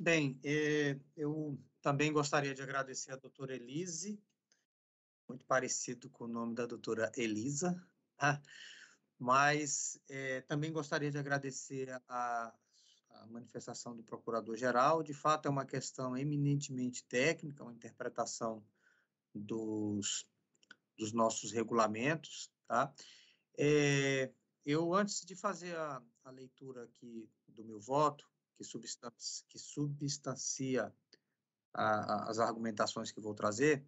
Bem, eh, eu também gostaria de agradecer à doutora Elise, muito parecido com o nome da doutora Elisa, tá? Mas eh, também gostaria de agradecer a, a manifestação do Procurador-Geral. De fato, é uma questão eminentemente técnica, uma interpretação dos, dos nossos regulamentos. Tá? Eh, eu, antes de fazer a, a leitura aqui do meu voto, que substancia, que substancia a, a, as argumentações que vou trazer,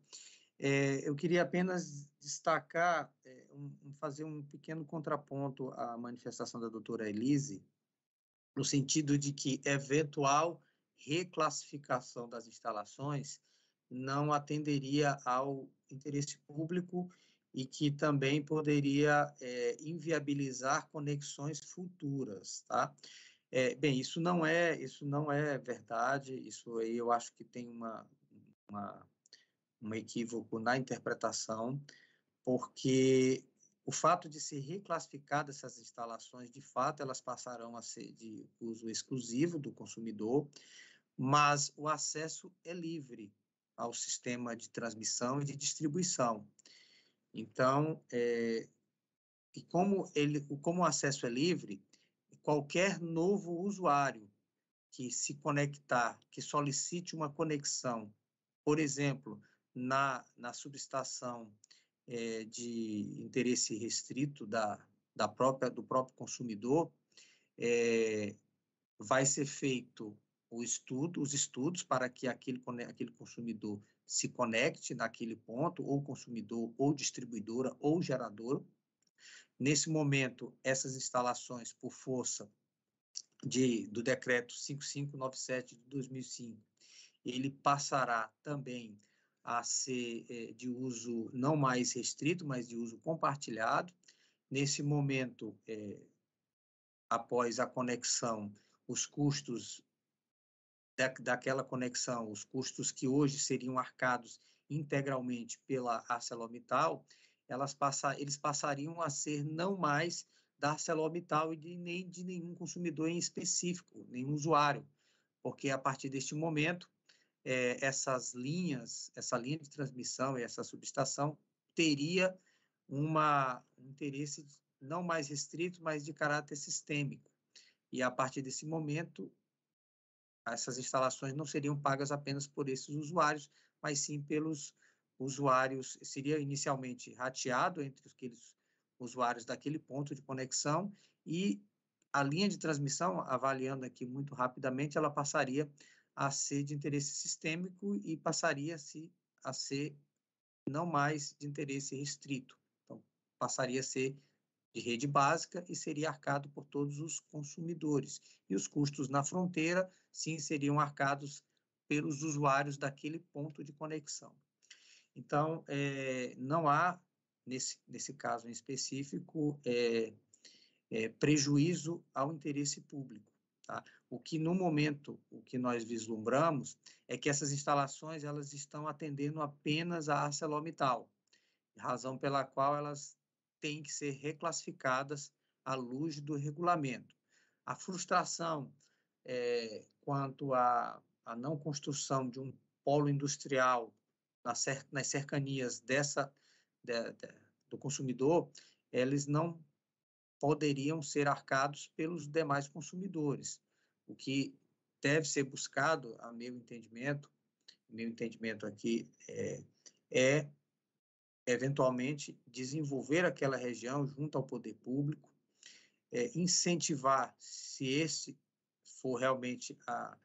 É, eu queria apenas destacar, é, um, fazer um pequeno contraponto à manifestação da doutora Elise, no sentido de que eventual reclassificação das instalações não atenderia ao interesse público e que também poderia é, inviabilizar conexões futuras, tá? É, bem, isso não é, isso não é verdade, isso aí eu acho que tem uma... uma um equívoco na interpretação, porque o fato de ser reclassificada essas instalações, de fato, elas passarão a ser de uso exclusivo do consumidor, mas o acesso é livre ao sistema de transmissão e de distribuição. Então, é, e como, ele, como o acesso é livre, qualquer novo usuário que se conectar, que solicite uma conexão, por exemplo, Na, na subestação é, de interesse restrito da, da própria, do próprio consumidor, é, vai ser feito o estudo, os estudos para que aquele, aquele consumidor se conecte naquele ponto, ou consumidor, ou distribuidora, ou gerador. Nesse momento, essas instalações, por força de, do decreto cinco mil quinhentos e noventa e sete de dois mil e cinco, ele passará também a ser de uso não mais restrito, mas de uso compartilhado. Nesse momento, é, após a conexão, os custos da, daquela conexão, os custos que hoje seriam arcados integralmente pela ArcelorMittal, elas passa, eles passariam a ser não mais da ArcelorMittal e de, nem de nenhum consumidor em específico, nenhum usuário, porque a partir deste momento, essas linhas, essa linha de transmissão e essa subestação teria uma, um interesse não mais restrito, mas de caráter sistêmico. E, a partir desse momento, essas instalações não seriam pagas apenas por esses usuários, mas sim pelos usuários, seria inicialmente rateado entre aqueles usuários daquele ponto de conexão, e a linha de transmissão, avaliando aqui muito rapidamente, ela passaria a ser de interesse sistêmico e passaria-se a ser não mais de interesse restrito. Então, passaria a ser de rede básica e seria arcado por todos os consumidores. E os custos na fronteira, sim, seriam arcados pelos usuários daquele ponto de conexão. Então, é, não há, nesse, nesse caso em específico, é, é, prejuízo ao interesse público. Tá? O que, no momento, o que nós vislumbramos é que essas instalações elas estão atendendo apenas a ArcelorMittal, razão pela qual elas têm que ser reclassificadas à luz do regulamento. A frustração é, quanto à a, a não construção de um polo industrial nas, cer nas cercanias dessa, de, de, do consumidor, eles não poderiam ser arcados pelos demais consumidores. O que deve ser buscado, a meu entendimento, meu entendimento aqui, é, é eventualmente desenvolver aquela região junto ao poder público, é, incentivar, se esse for realmente a,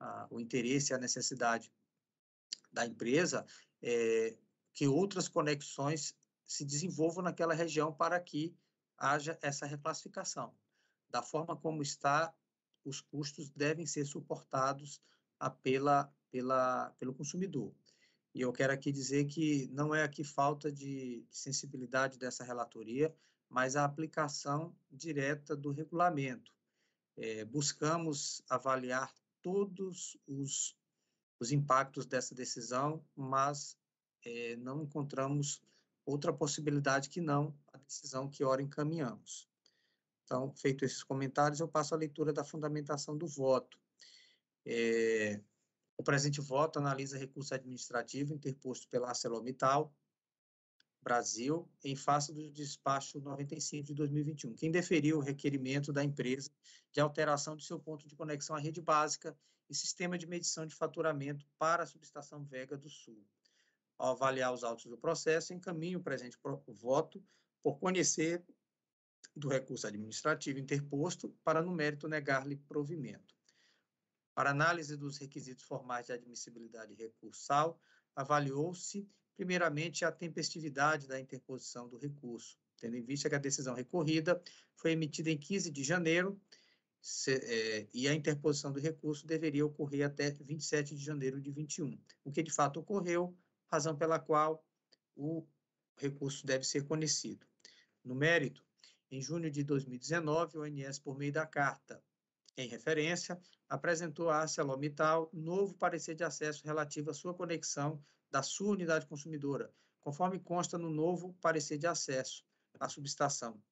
a, o interesse e a necessidade da empresa, é, que outras conexões se desenvolvam naquela região para que haja essa reclassificação. Da forma como está, os custos devem ser suportados a pela, pela, pelo consumidor. E eu quero aqui dizer que não é aqui falta de sensibilidade dessa relatoria, mas a aplicação direta do regulamento. É, buscamos avaliar todos os, os impactos dessa decisão, mas é, não encontramos outra possibilidade que não a decisão que ora encaminhamos. Então, feito esses comentários, eu passo a leitura da fundamentação do voto. É, o presente voto analisa recurso administrativo interposto pela ArcelorMittal Brasil em face do despacho noventa e cinco de dois mil e vinte e um, que indeferiu o requerimento da empresa de alteração de seu ponto de conexão à rede básica e sistema de medição de faturamento para a subestação Vega do Sul. Ao avaliar os autos do processo, encaminho o presente voto por conhecer do recurso administrativo interposto para, no mérito, negar-lhe provimento. Para análise dos requisitos formais de admissibilidade recursal, avaliou-se, primeiramente, a tempestividade da interposição do recurso, tendo em vista que a decisão recorrida foi emitida em quinze de janeiro Se, é, e a interposição do recurso deveria ocorrer até vinte e sete de janeiro de vinte e um, o que, de fato, ocorreu, razão pela qual o recurso deve ser conhecido. No mérito, em junho de dois mil e dezenove, o O N S, por meio da carta em referência, apresentou à ArcelorMittal novo parecer de acesso relativo à sua conexão da sua unidade consumidora, conforme consta no novo parecer de acesso à subestação,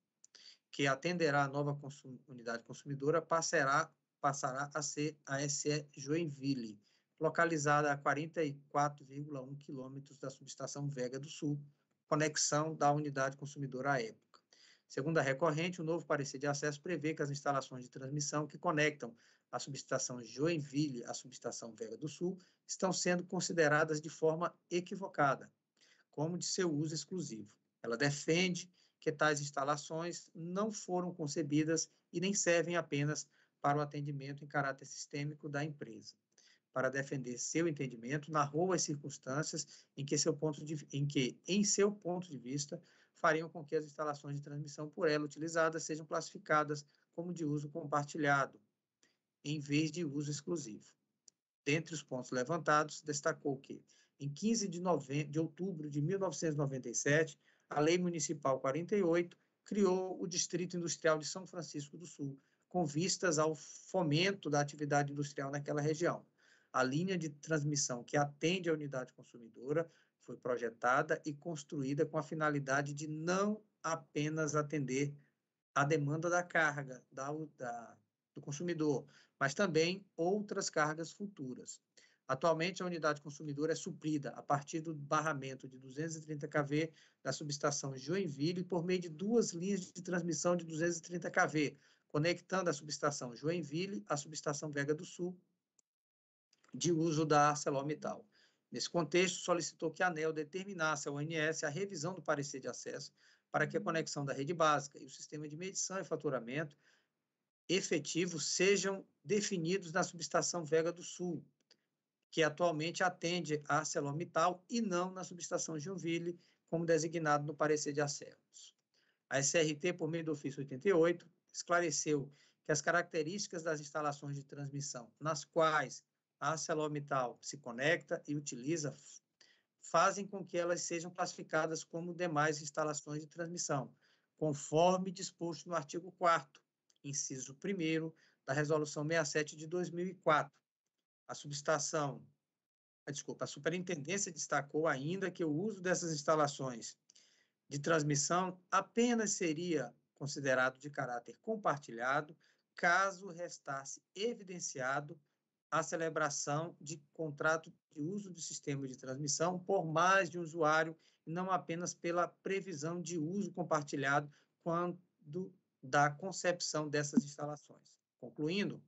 que atenderá a nova consum- unidade consumidora, passará, passará a ser a S E Joinville, localizada a quarenta e quatro vírgula um quilômetros da subestação Vega do Sul, conexão da unidade consumidora à época. Segundo a recorrente, o novo parecer de acesso prevê que as instalações de transmissão que conectam a subestação Joinville à subestação Vega do Sul estão sendo consideradas de forma equivocada, como de seu uso exclusivo. Ela defende que tais instalações não foram concebidas e nem servem apenas para o atendimento em caráter sistêmico da empresa. Para defender seu entendimento, narrou as circunstâncias em que, seu ponto de, em que, em seu ponto de vista, fariam com que as instalações de transmissão por ela utilizadas sejam classificadas como de uso compartilhado, em vez de uso exclusivo. Dentre os pontos levantados, destacou que, em quinze de outubro de mil novecentos e noventa e sete, a Lei Municipal quarenta e oito criou o Distrito Industrial de São Francisco do Sul, com vistas ao fomento da atividade industrial naquela região. A linha de transmissão que atende a unidade consumidora foi projetada e construída com a finalidade de não apenas atender a demanda da carga da, da, do consumidor, mas também outras cargas futuras. Atualmente, a unidade consumidora é suprida a partir do barramento de duzentos e trinta quilovolts da subestação Joinville por meio de duas linhas de transmissão de duzentos e trinta quilovolts, conectando a subestação Joinville à subestação Vega do Sul, de uso da ArcelorMittal. Nesse contexto, solicitou que a ANEEL determinasse ao O N S a revisão do parecer de acesso para que a conexão da rede básica e o sistema de medição e faturamento efetivo sejam definidos na subestação Vega do Sul, que atualmente atende a ArcelorMittal e não na subestação Joinville, como designado no parecer de acesso. A S R T, por meio do ofício oitenta e oito, esclareceu que as características das instalações de transmissão nas quais a ArcelorMittal se conecta e utiliza fazem com que elas sejam classificadas como demais instalações de transmissão, conforme disposto no artigo quarto, inciso primeiro, da Resolução sessenta e sete de dois mil e quatro. A subestação, desculpa, a superintendência destacou ainda que o uso dessas instalações de transmissão apenas seria considerado de caráter compartilhado caso restasse evidenciado a celebração de contrato de uso do sistema de transmissão por mais de um usuário, e não apenas pela previsão de uso compartilhado quando da concepção dessas instalações. Concluindo,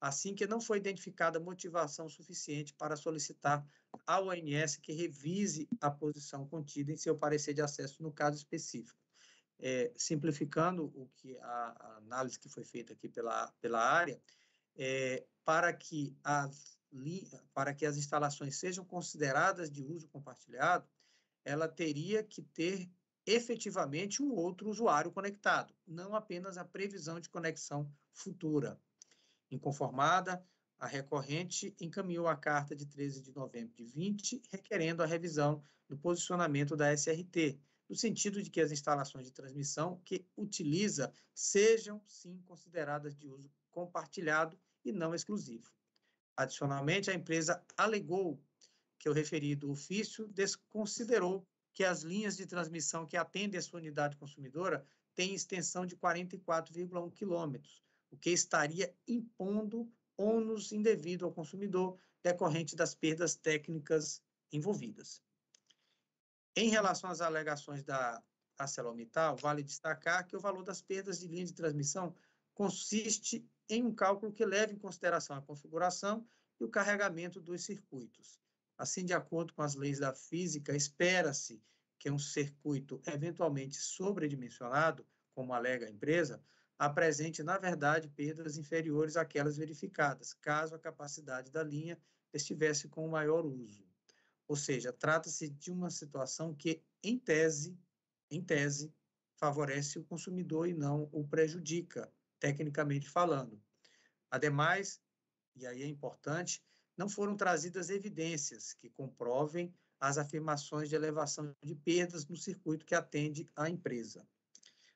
assim que não foi identificada motivação suficiente para solicitar à O N S que revise a posição contida em seu parecer de acesso no caso específico. É, simplificando o que a, a análise que foi feita aqui pela, pela área, é, para que as, para que as instalações sejam consideradas de uso compartilhado, ela teria que ter efetivamente um outro usuário conectado, não apenas a previsão de conexão futura. Inconformada, a recorrente encaminhou a carta de treze de novembro de vinte, requerendo a revisão do posicionamento da S R T, no sentido de que as instalações de transmissão que utiliza sejam, sim, consideradas de uso compartilhado e não exclusivo. Adicionalmente, a empresa alegou que o referido ofício desconsiderou que as linhas de transmissão que atendem a sua unidade consumidora têm extensão de quarenta e quatro vírgula um quilômetros, o que estaria impondo ônus indevido ao consumidor decorrente das perdas técnicas envolvidas. Em relação às alegações da ArcelorMittal, vale destacar que o valor das perdas de linha de transmissão consiste em um cálculo que leva em consideração a configuração e o carregamento dos circuitos. Assim, de acordo com as leis da física, espera-se que um circuito eventualmente sobredimensionado, como alega a empresa, apresente, na verdade, perdas inferiores àquelas verificadas, caso a capacidade da linha estivesse com maior uso. Ou seja, trata-se de uma situação que, em tese, em tese, favorece o consumidor e não o prejudica, tecnicamente falando. Ademais, e aí é importante, não foram trazidas evidências que comprovem as afirmações de elevação de perdas no circuito que atende a empresa.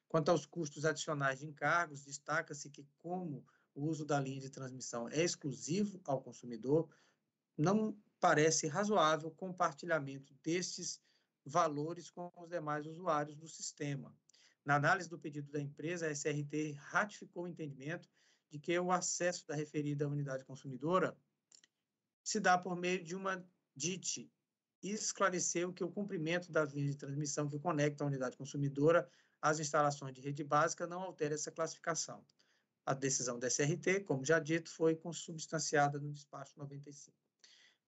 Quanto aos custos adicionais de encargos, destaca-se que, como o uso da linha de transmissão é exclusivo ao consumidor, não parece razoável o compartilhamento destes valores com os demais usuários do sistema. Na análise do pedido da empresa, a S R T ratificou o entendimento de que o acesso da referida unidade consumidora se dá por meio de uma D I T e esclareceu que o cumprimento das linhas de transmissão que conecta a unidade consumidora às instalações de rede básica não altera essa classificação. A decisão da S R T, como já dito, foi consubstanciada no despacho noventa e cinco.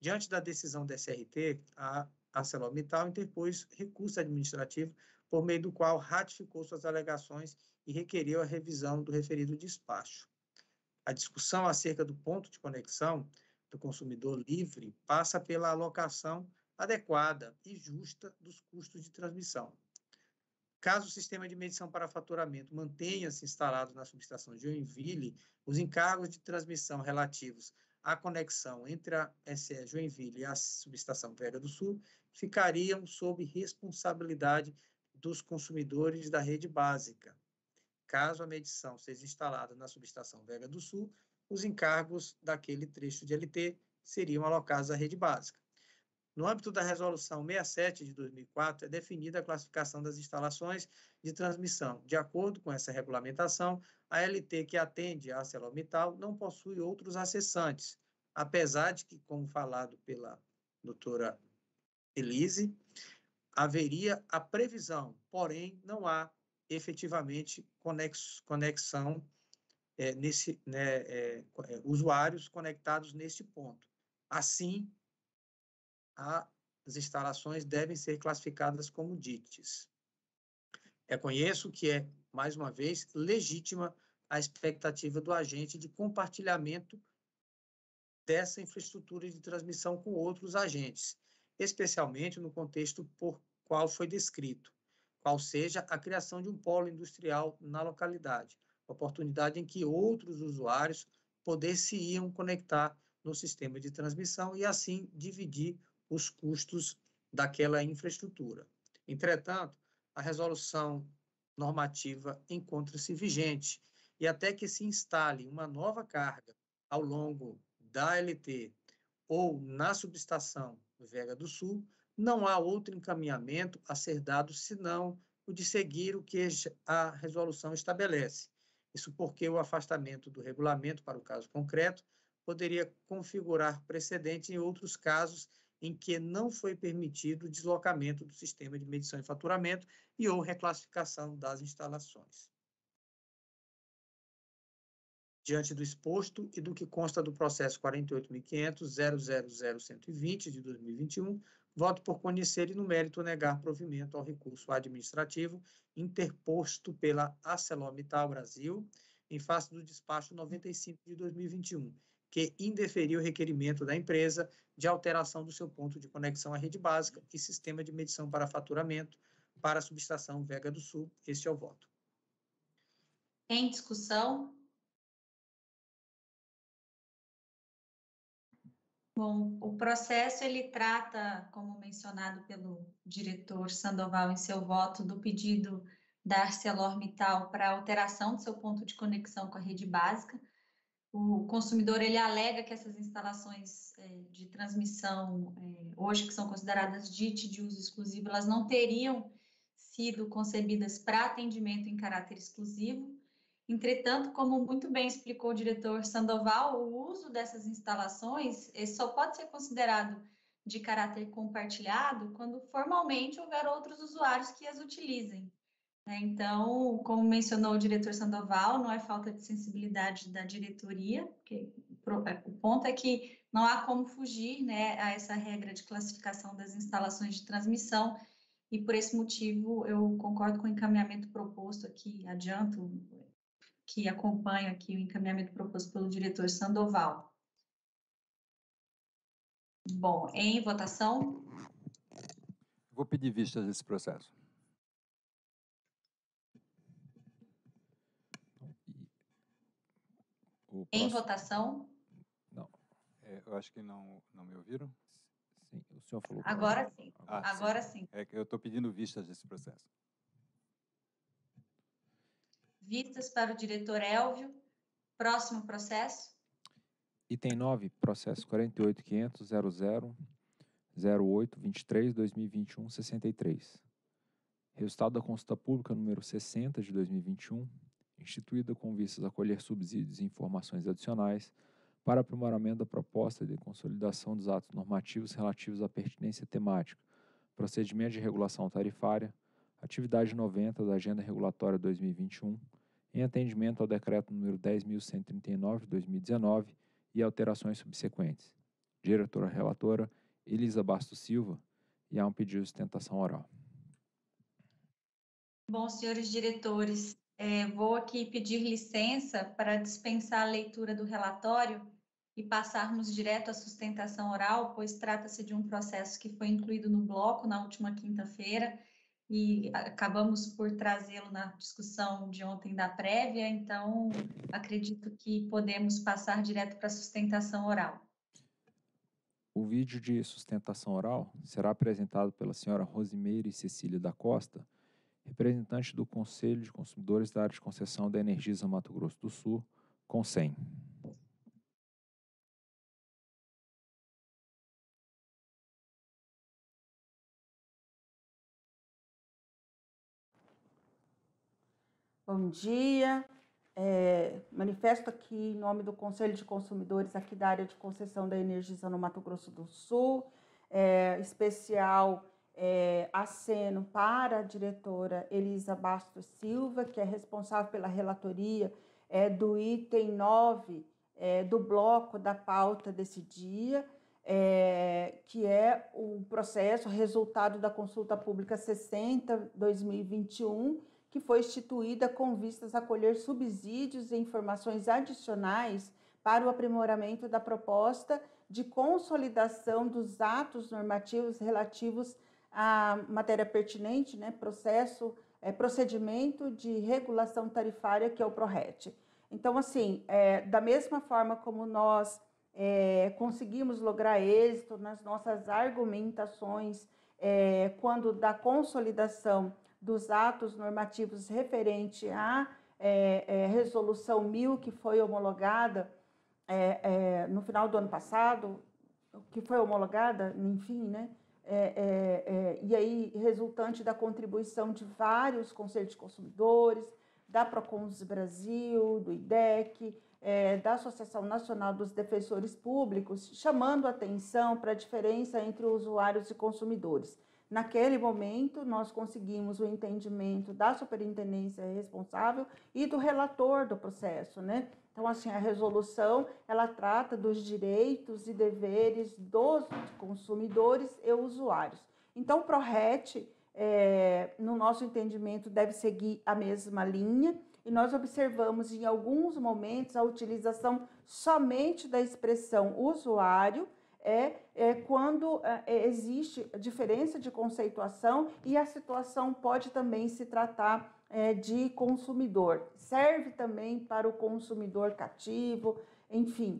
Diante da decisão da S R T, a ArcelorMittal interpôs recurso administrativo por meio do qual ratificou suas alegações e requereu a revisão do referido despacho. A discussão acerca do ponto de conexão do consumidor livre passa pela alocação adequada e justa dos custos de transmissão. Caso o sistema de medição para faturamento mantenha-se instalado na subestação de Joinville, os encargos de transmissão relativos a conexão entre a S E Joinville e a subestação Vega do Sul ficariam sob responsabilidade dos consumidores da rede básica. Caso a medição seja instalada na subestação Vega do Sul, os encargos daquele trecho de L T seriam alocados à rede básica. No âmbito da Resolução sessenta e sete de dois mil e quatro, é definida a classificação das instalações de transmissão. De acordo com essa regulamentação, a L T que atende a ArcelorMittal não possui outros acessantes, apesar de que, como falado pela doutora Elise, haveria a previsão, porém não há efetivamente conexão é, nesse, né, é, usuários conectados neste ponto. Assim, as instalações devem ser classificadas como D I Ts. Reconheço que é, mais uma vez, legítima a expectativa do agente de compartilhamento dessa infraestrutura de transmissão com outros agentes, especialmente no contexto por qual foi descrito, qual seja a criação de um polo industrial na localidade, oportunidade em que outros usuários poderiam conectar no sistema de transmissão e, assim, dividir os custos daquela infraestrutura. Entretanto, a resolução normativa encontra-se vigente e até que se instale uma nova carga ao longo da L T ou na subestação Vega do Sul, não há outro encaminhamento a ser dado senão o de seguir o que a resolução estabelece. Isso porque o afastamento do regulamento para o caso concreto poderia configurar precedente em outros casos em que não foi permitido o deslocamento do sistema de medição e faturamento e ou reclassificação das instalações. Diante do exposto e do que consta do processo quarenta e oito mil quinhentos ponto zero zero zero um dois zero de dois mil e vinte e um, voto por conhecer e, no mérito, negar provimento ao recurso administrativo interposto pela ArcelorMittal Brasil em face do despacho noventa e cinco de dois mil e vinte e um, que indeferiu o requerimento da empresa de alteração do seu ponto de conexão à rede básica e sistema de medição para faturamento para a subestação Vega do Sul. Este é o voto. Em discussão? Bom, o processo ele trata, como mencionado pelo diretor Sandoval em seu voto, do pedido da ArcelorMittal para alteração do seu ponto de conexão com a rede básica. O consumidor ele alega que essas instalações eh, de transmissão, eh, hoje que são consideradas D I T de uso exclusivo, elas não teriam sido concebidas para atendimento em caráter exclusivo. Entretanto, como muito bem explicou o diretor Sandoval, o uso dessas instalações eh, só pode ser considerado de caráter compartilhado quando formalmente houver outros usuários que as utilizem. Então, como mencionou o diretor Sandoval, não é falta de sensibilidade da diretoria, porque o ponto é que não há como fugir, né, a essa regra de classificação das instalações de transmissão e, por esse motivo, eu concordo com o encaminhamento proposto aqui, adianto que acompanho aqui o encaminhamento proposto pelo diretor Sandoval. Bom, em votação? Vou pedir vistas desse processo. Próximo... Em votação? Não. É, eu acho que não, não me ouviram. Sim, o senhor falou. Agora eu... sim. Ah, Agora sim. sim. É que eu estou pedindo vistas desse processo. Vistas para o diretor Elvio. Próximo processo. Item nove, processo quarenta e oito mil quinhentos ponto zero zero zero oito vinte e três barra dois mil e vinte e um barra sessenta e três. Resultado da consulta pública número sessenta de dois mil e vinte e um. Instituída com vistas a colher subsídios e informações adicionais para aprimoramento da proposta de consolidação dos atos normativos relativos à pertinência temática, procedimento de regulação tarifária, atividade noventa da Agenda Regulatória dois mil e vinte e um, em atendimento ao Decreto número dez mil cento e trinta e nove de dois mil e dezenove e alterações subsequentes. Diretora relatora, Elisa Bastos Silva, e há um pedido de sustentação oral. Bom, senhores diretores, É, vou aqui pedir licença para dispensar a leitura do relatório e passarmos direto à sustentação oral, pois trata-se de um processo que foi incluído no bloco na última quinta-feira e acabamos por trazê-lo na discussão de ontem da prévia, então acredito que podemos passar direto para a sustentação oral. O vídeo de sustentação oral será apresentado pela senhora Rosemeire Cecília da Costa, representante do Conselho de Consumidores da área de concessão da Energisa Mato Grosso do Sul, CONSEM. Bom dia. É, manifesto aqui em nome do Conselho de Consumidores aqui da área de concessão da Energisa no Mato Grosso do Sul, é, especial... É, aceno para a diretora Elisa Bastos Silva, que é responsável pela relatoria é, do item nove é, do bloco da pauta desse dia, é, que é o processo resultado da consulta pública sessenta barra dois mil e vinte e um, que foi instituída com vistas a colher subsídios e informações adicionais para o aprimoramento da proposta de consolidação dos atos normativos relativos à matéria pertinente, né, processo, é, procedimento de regulação tarifária, que é o PRORET. Então, assim, é, da mesma forma como nós é, conseguimos lograr êxito nas nossas argumentações é, quando da consolidação dos atos normativos referente à é, é, Resolução mil, que foi homologada é, é, no final do ano passado, que foi homologada, enfim, né? É, é, é, e aí resultante da contribuição de vários conselhos de consumidores, da Procons Brasil, do IDEC, é, da Associação Nacional dos Defensores Públicos, chamando atenção para a diferença entre usuários e consumidores. Naquele momento, nós conseguimos o entendimento da superintendência responsável e do relator do processo, né? Então, assim, a resolução, ela trata dos direitos e deveres dos consumidores e usuários. Então, o PRORET, é, no nosso entendimento, deve seguir a mesma linha, e nós observamos em alguns momentos a utilização somente da expressão usuário, É, é quando é, existe diferença de conceituação e a situação pode também se tratar é, de consumidor. Serve também para o consumidor cativo, enfim,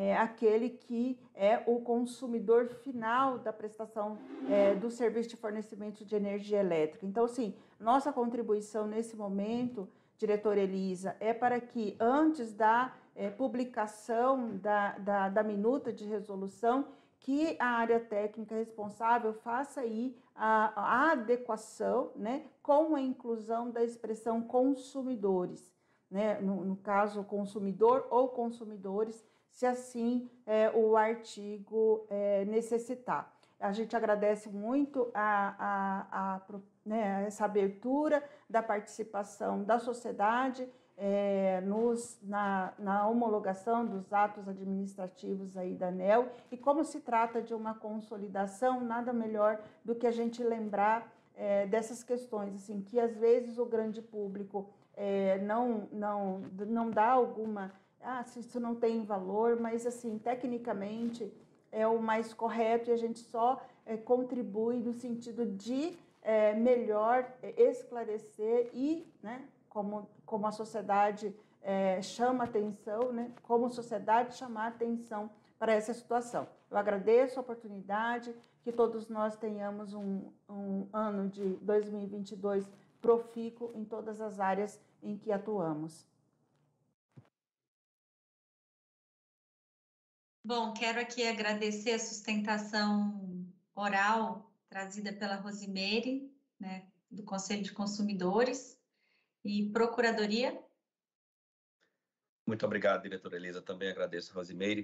é, aquele que é o consumidor final da prestação é, do serviço de fornecimento de energia elétrica. Então, assim, nossa contribuição nesse momento, diretora Elisa, é para que antes da é, publicação da, da, da minuta de resolução, que a área técnica responsável faça aí a, a adequação, né, com a inclusão da expressão consumidores, né, no, no caso consumidor ou consumidores, se assim é, o artigo é, necessitar. A gente agradece muito a, a, a, né, essa abertura da participação da sociedade é, nos, na, na homologação dos atos administrativos aí da ANEEL. E como se trata de uma consolidação, nada melhor do que a gente lembrar é, dessas questões, assim, que às vezes o grande público é, não, não, não dá alguma... Ah, isso não tem valor, mas assim, tecnicamente... é o mais correto, e a gente só é, contribui no sentido de é, melhor esclarecer e, né, como, como a sociedade é, chama atenção, né, como a sociedade chamar atenção para essa situação. Eu agradeço a oportunidade, que todos nós tenhamos um, um ano de dois mil e vinte e dois profícuo em todas as áreas em que atuamos. Bom, quero aqui agradecer a sustentação oral trazida pela Rosemeire, né, do Conselho de Consumidores e Procuradoria. Muito obrigado, diretora Elisa. Também agradeço a Rosemeire.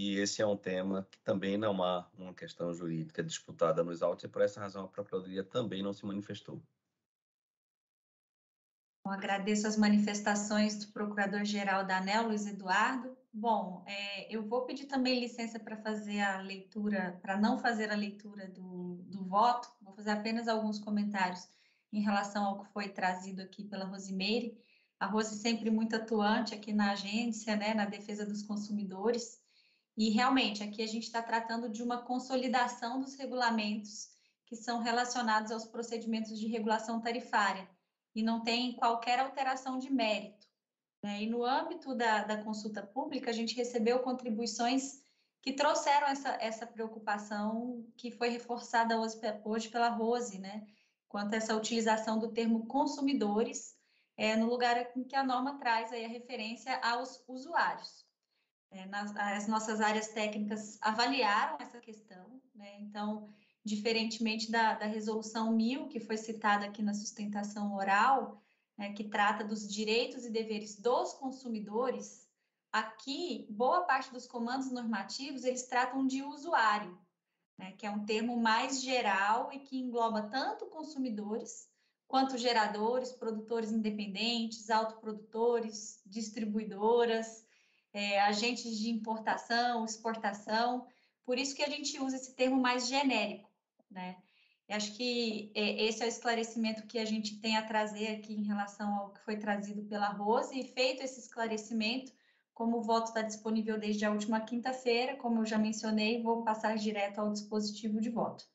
E esse é um tema que também não há uma questão jurídica disputada nos autos, e por essa razão a Procuradoria também não se manifestou. Bom, agradeço as manifestações do Procurador-Geral da ANEEL, Luiz Eduardo. Bom, é, eu vou pedir também licença para fazer a leitura, para não fazer a leitura do, do voto, vou fazer apenas alguns comentários em relação ao que foi trazido aqui pela Rosemeire. A Rose sempre muito atuante aqui na agência, né, na defesa dos consumidores, e realmente aqui a gente está tratando de uma consolidação dos regulamentos que são relacionados aos procedimentos de regulação tarifária, e não tem qualquer alteração de mérito. E no âmbito da, da consulta pública, a gente recebeu contribuições que trouxeram essa, essa preocupação que foi reforçada hoje, hoje pela Rose, né, quanto a essa utilização do termo consumidores, é, no lugar em que a norma traz aí a referência aos usuários. É, nas, as nossas áreas técnicas avaliaram essa questão, né, então, diferentemente da, da Resolução mil, que foi citada aqui na sustentação oral, né, que trata dos direitos e deveres dos consumidores, aqui, boa parte dos comandos normativos, eles tratam de usuário, né, que é um termo mais geral e que engloba tanto consumidores, quanto geradores, produtores independentes, autoprodutores, distribuidoras, é, agentes de importação, exportação, por isso que a gente usa esse termo mais genérico, né? Eu acho que esse é o esclarecimento que a gente tem a trazer aqui em relação ao que foi trazido pela Rose, e feito esse esclarecimento, Como o voto está disponível desde a última quinta-feira, como eu já mencionei, vou passar direto ao dispositivo de voto.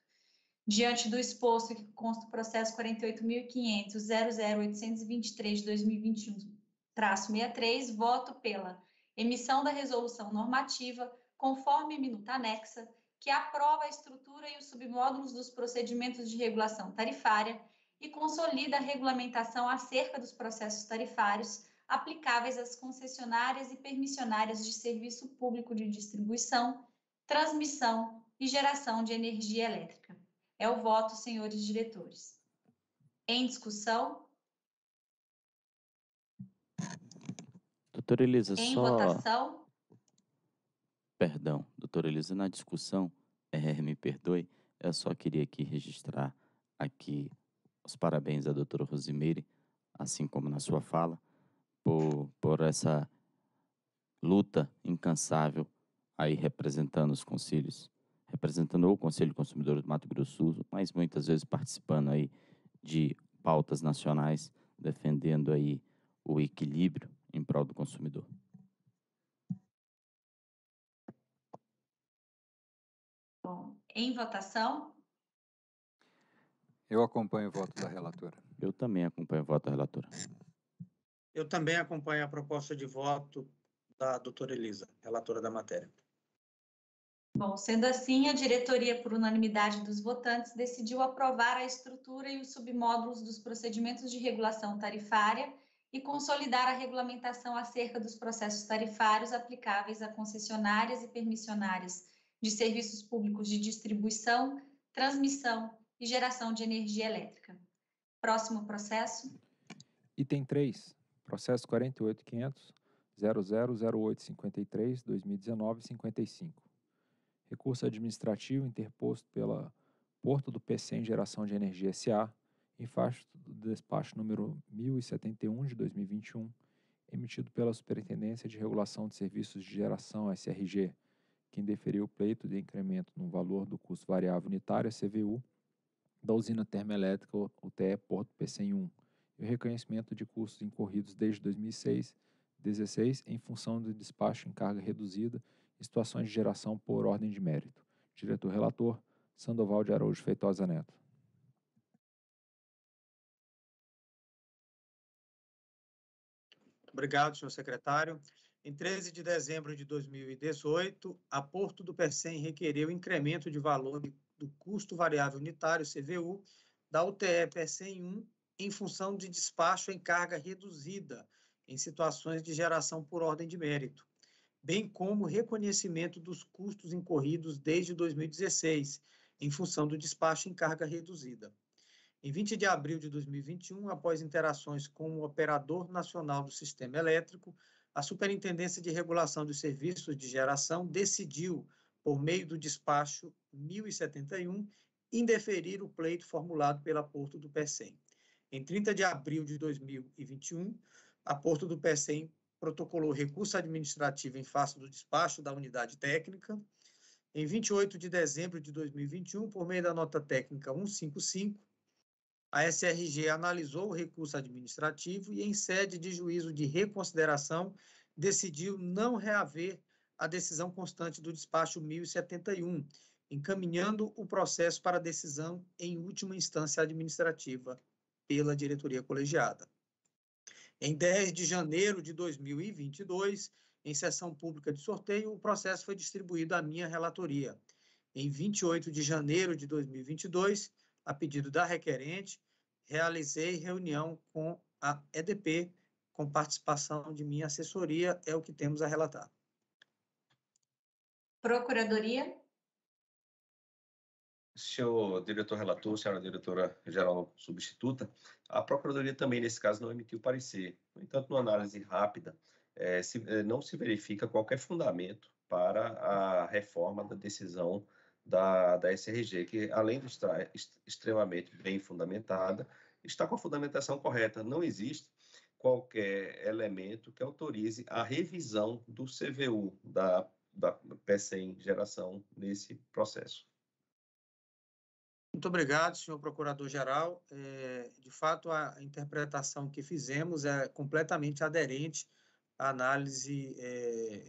Diante do exposto que consta o processo quarenta e oito mil quinhentos ponto zero zero oitocentos e vinte e três barra dois mil e vinte e um traço sessenta e três, voto pela emissão da resolução normativa, conforme minuta anexa, que aprova a estrutura e os submódulos dos procedimentos de regulação tarifária e consolida a regulamentação acerca dos processos tarifários aplicáveis às concessionárias e permissionárias de serviço público de distribuição, transmissão e geração de energia elétrica. É o voto, senhores diretores. Em discussão? Doutora Elisa, em só... votação? Perdão, doutora Elisa, na discussão, é, me perdoe, eu só queria aqui registrar aqui os parabéns à doutora Rosemeire, assim como na sua fala, por, por essa luta incansável aí representando os conselhos, representando o Conselho de Consumidores do Mato Grosso do Sul, mas muitas vezes participando aí de pautas nacionais, defendendo aí o equilíbrio em prol do consumidor. Bom, em votação? Eu acompanho o voto da relatora. Eu também acompanho o voto da relatora. Eu também acompanho a proposta de voto da doutora Elisa, relatora da matéria. Bom, sendo assim, a diretoria, por unanimidade dos votantes, decidiu aprovar a estrutura e os submódulos dos procedimentos de regulação tarifária e consolidar a regulamentação acerca dos processos tarifários aplicáveis a concessionárias e permissionárias de serviços públicos de distribuição, transmissão e geração de energia elétrica. Próximo processo. Item três. Processo quarenta e oito mil quinhentos ponto zero zero zero oito cinco três barra dois mil e dezenove barra cinquenta e cinco. Recurso administrativo interposto pela Porto do Pecém Geração de Energia S A, em face do despacho número mil e setenta e um de dois mil e vinte e um, emitido pela Superintendência de Regulação de Serviços de Geração S R G, que indeferiu o pleito de incremento no valor do custo variável unitário C V U da usina termoelétrica U T E Porto do Pecém um e o reconhecimento de custos incorridos desde dois mil e dezesseis em função do despacho em carga reduzida e situações de geração por ordem de mérito. Diretor-relator, Sandoval de Araújo Feitosa Neto. Obrigado, senhor secretário. Em treze de dezembro de dois mil e dezoito, a Porto do Pecém requereu incremento de valor do custo variável unitário C V U da U T E Pecém um em função de despacho em carga reduzida em situações de geração por ordem de mérito, bem como reconhecimento dos custos incorridos desde dois mil e dezesseis em função do despacho em carga reduzida. Em vinte de abril de dois mil e vinte e um, após interações com o Operador Nacional do Sistema Elétrico, a Superintendência de Regulação dos Serviços de Geração decidiu, por meio do despacho mil e setenta e um, indeferir o pleito formulado pela Porto do Pecém. Em trinta de abril de dois mil e vinte e um, a Porto do Pecém protocolou recurso administrativo em face do despacho da unidade técnica. Em vinte e oito de dezembro de dois mil e vinte e um, por meio da nota técnica cento e cinquenta e cinco, a S R G analisou o recurso administrativo e, em sede de juízo de reconsideração, decidiu não reaver a decisão constante do despacho mil e setenta e um, encaminhando o processo para decisão em última instância administrativa pela diretoria colegiada. Em dez de janeiro de dois mil e vinte e dois, em sessão pública de sorteio, o processo foi distribuído à minha relatoria. Em vinte e oito de janeiro de dois mil e vinte e dois, a pedido da requerente, realizei reunião com a E D P, com participação de minha assessoria, é o que temos a relatar. Procuradoria. Senhor diretor relator, senhora diretora-geral substituta, a Procuradoria também, nesse caso, não emitiu parecer. No entanto, numa análise rápida, é, se, não se verifica qualquer fundamento para a reforma da decisão Da, da S R G, que além de estar extremamente bem fundamentada, está com a fundamentação correta. Não existe qualquer elemento que autorize a revisão do C V U da, da Pecém Geração nesse processo. Muito obrigado, senhor procurador-geral. É, de fato, a interpretação que fizemos é completamente aderente a análise é,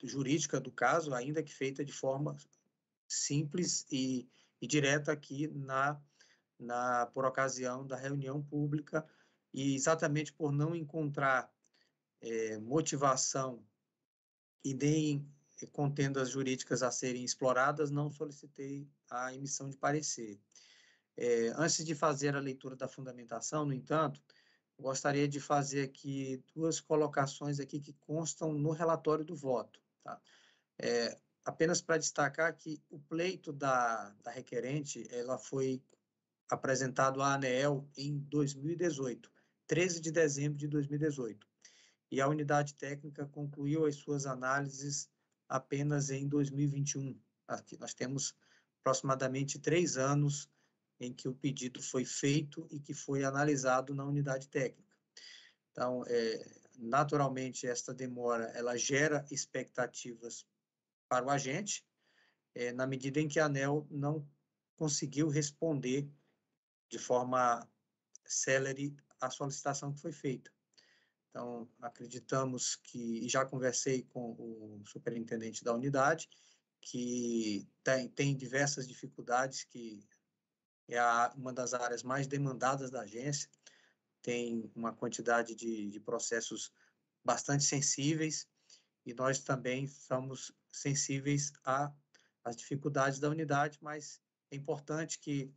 jurídica do caso, ainda que feita de forma simples e, e direta aqui na, na, por ocasião da reunião pública, e exatamente por não encontrar é, motivação e nem contendas jurídicas a serem exploradas, não solicitei a emissão de parecer. É, antes de fazer a leitura da fundamentação, no entanto, gostaria de fazer aqui duas colocações aqui que constam no relatório do voto. Tá? É, apenas para destacar que o pleito da, da requerente, ela foi apresentado à ANEEL em dois mil e dezoito, treze de dezembro de dois mil e dezoito, e a unidade técnica concluiu as suas análises apenas em dois mil e vinte e um. Aqui nós temos aproximadamente três anos em que o pedido foi feito e que foi analisado na unidade técnica. Então, é, naturalmente, esta demora, ela gera expectativas para o agente, é, na medida em que a ANEEL não conseguiu responder de forma célere à solicitação que foi feita. Então, acreditamos que, e já conversei com o superintendente da unidade, que tem, tem diversas dificuldades, que é a, uma das áreas mais demandadas da agência, tem uma quantidade de, de processos bastante sensíveis, e nós também somos sensíveis às dificuldades da unidade, mas é importante que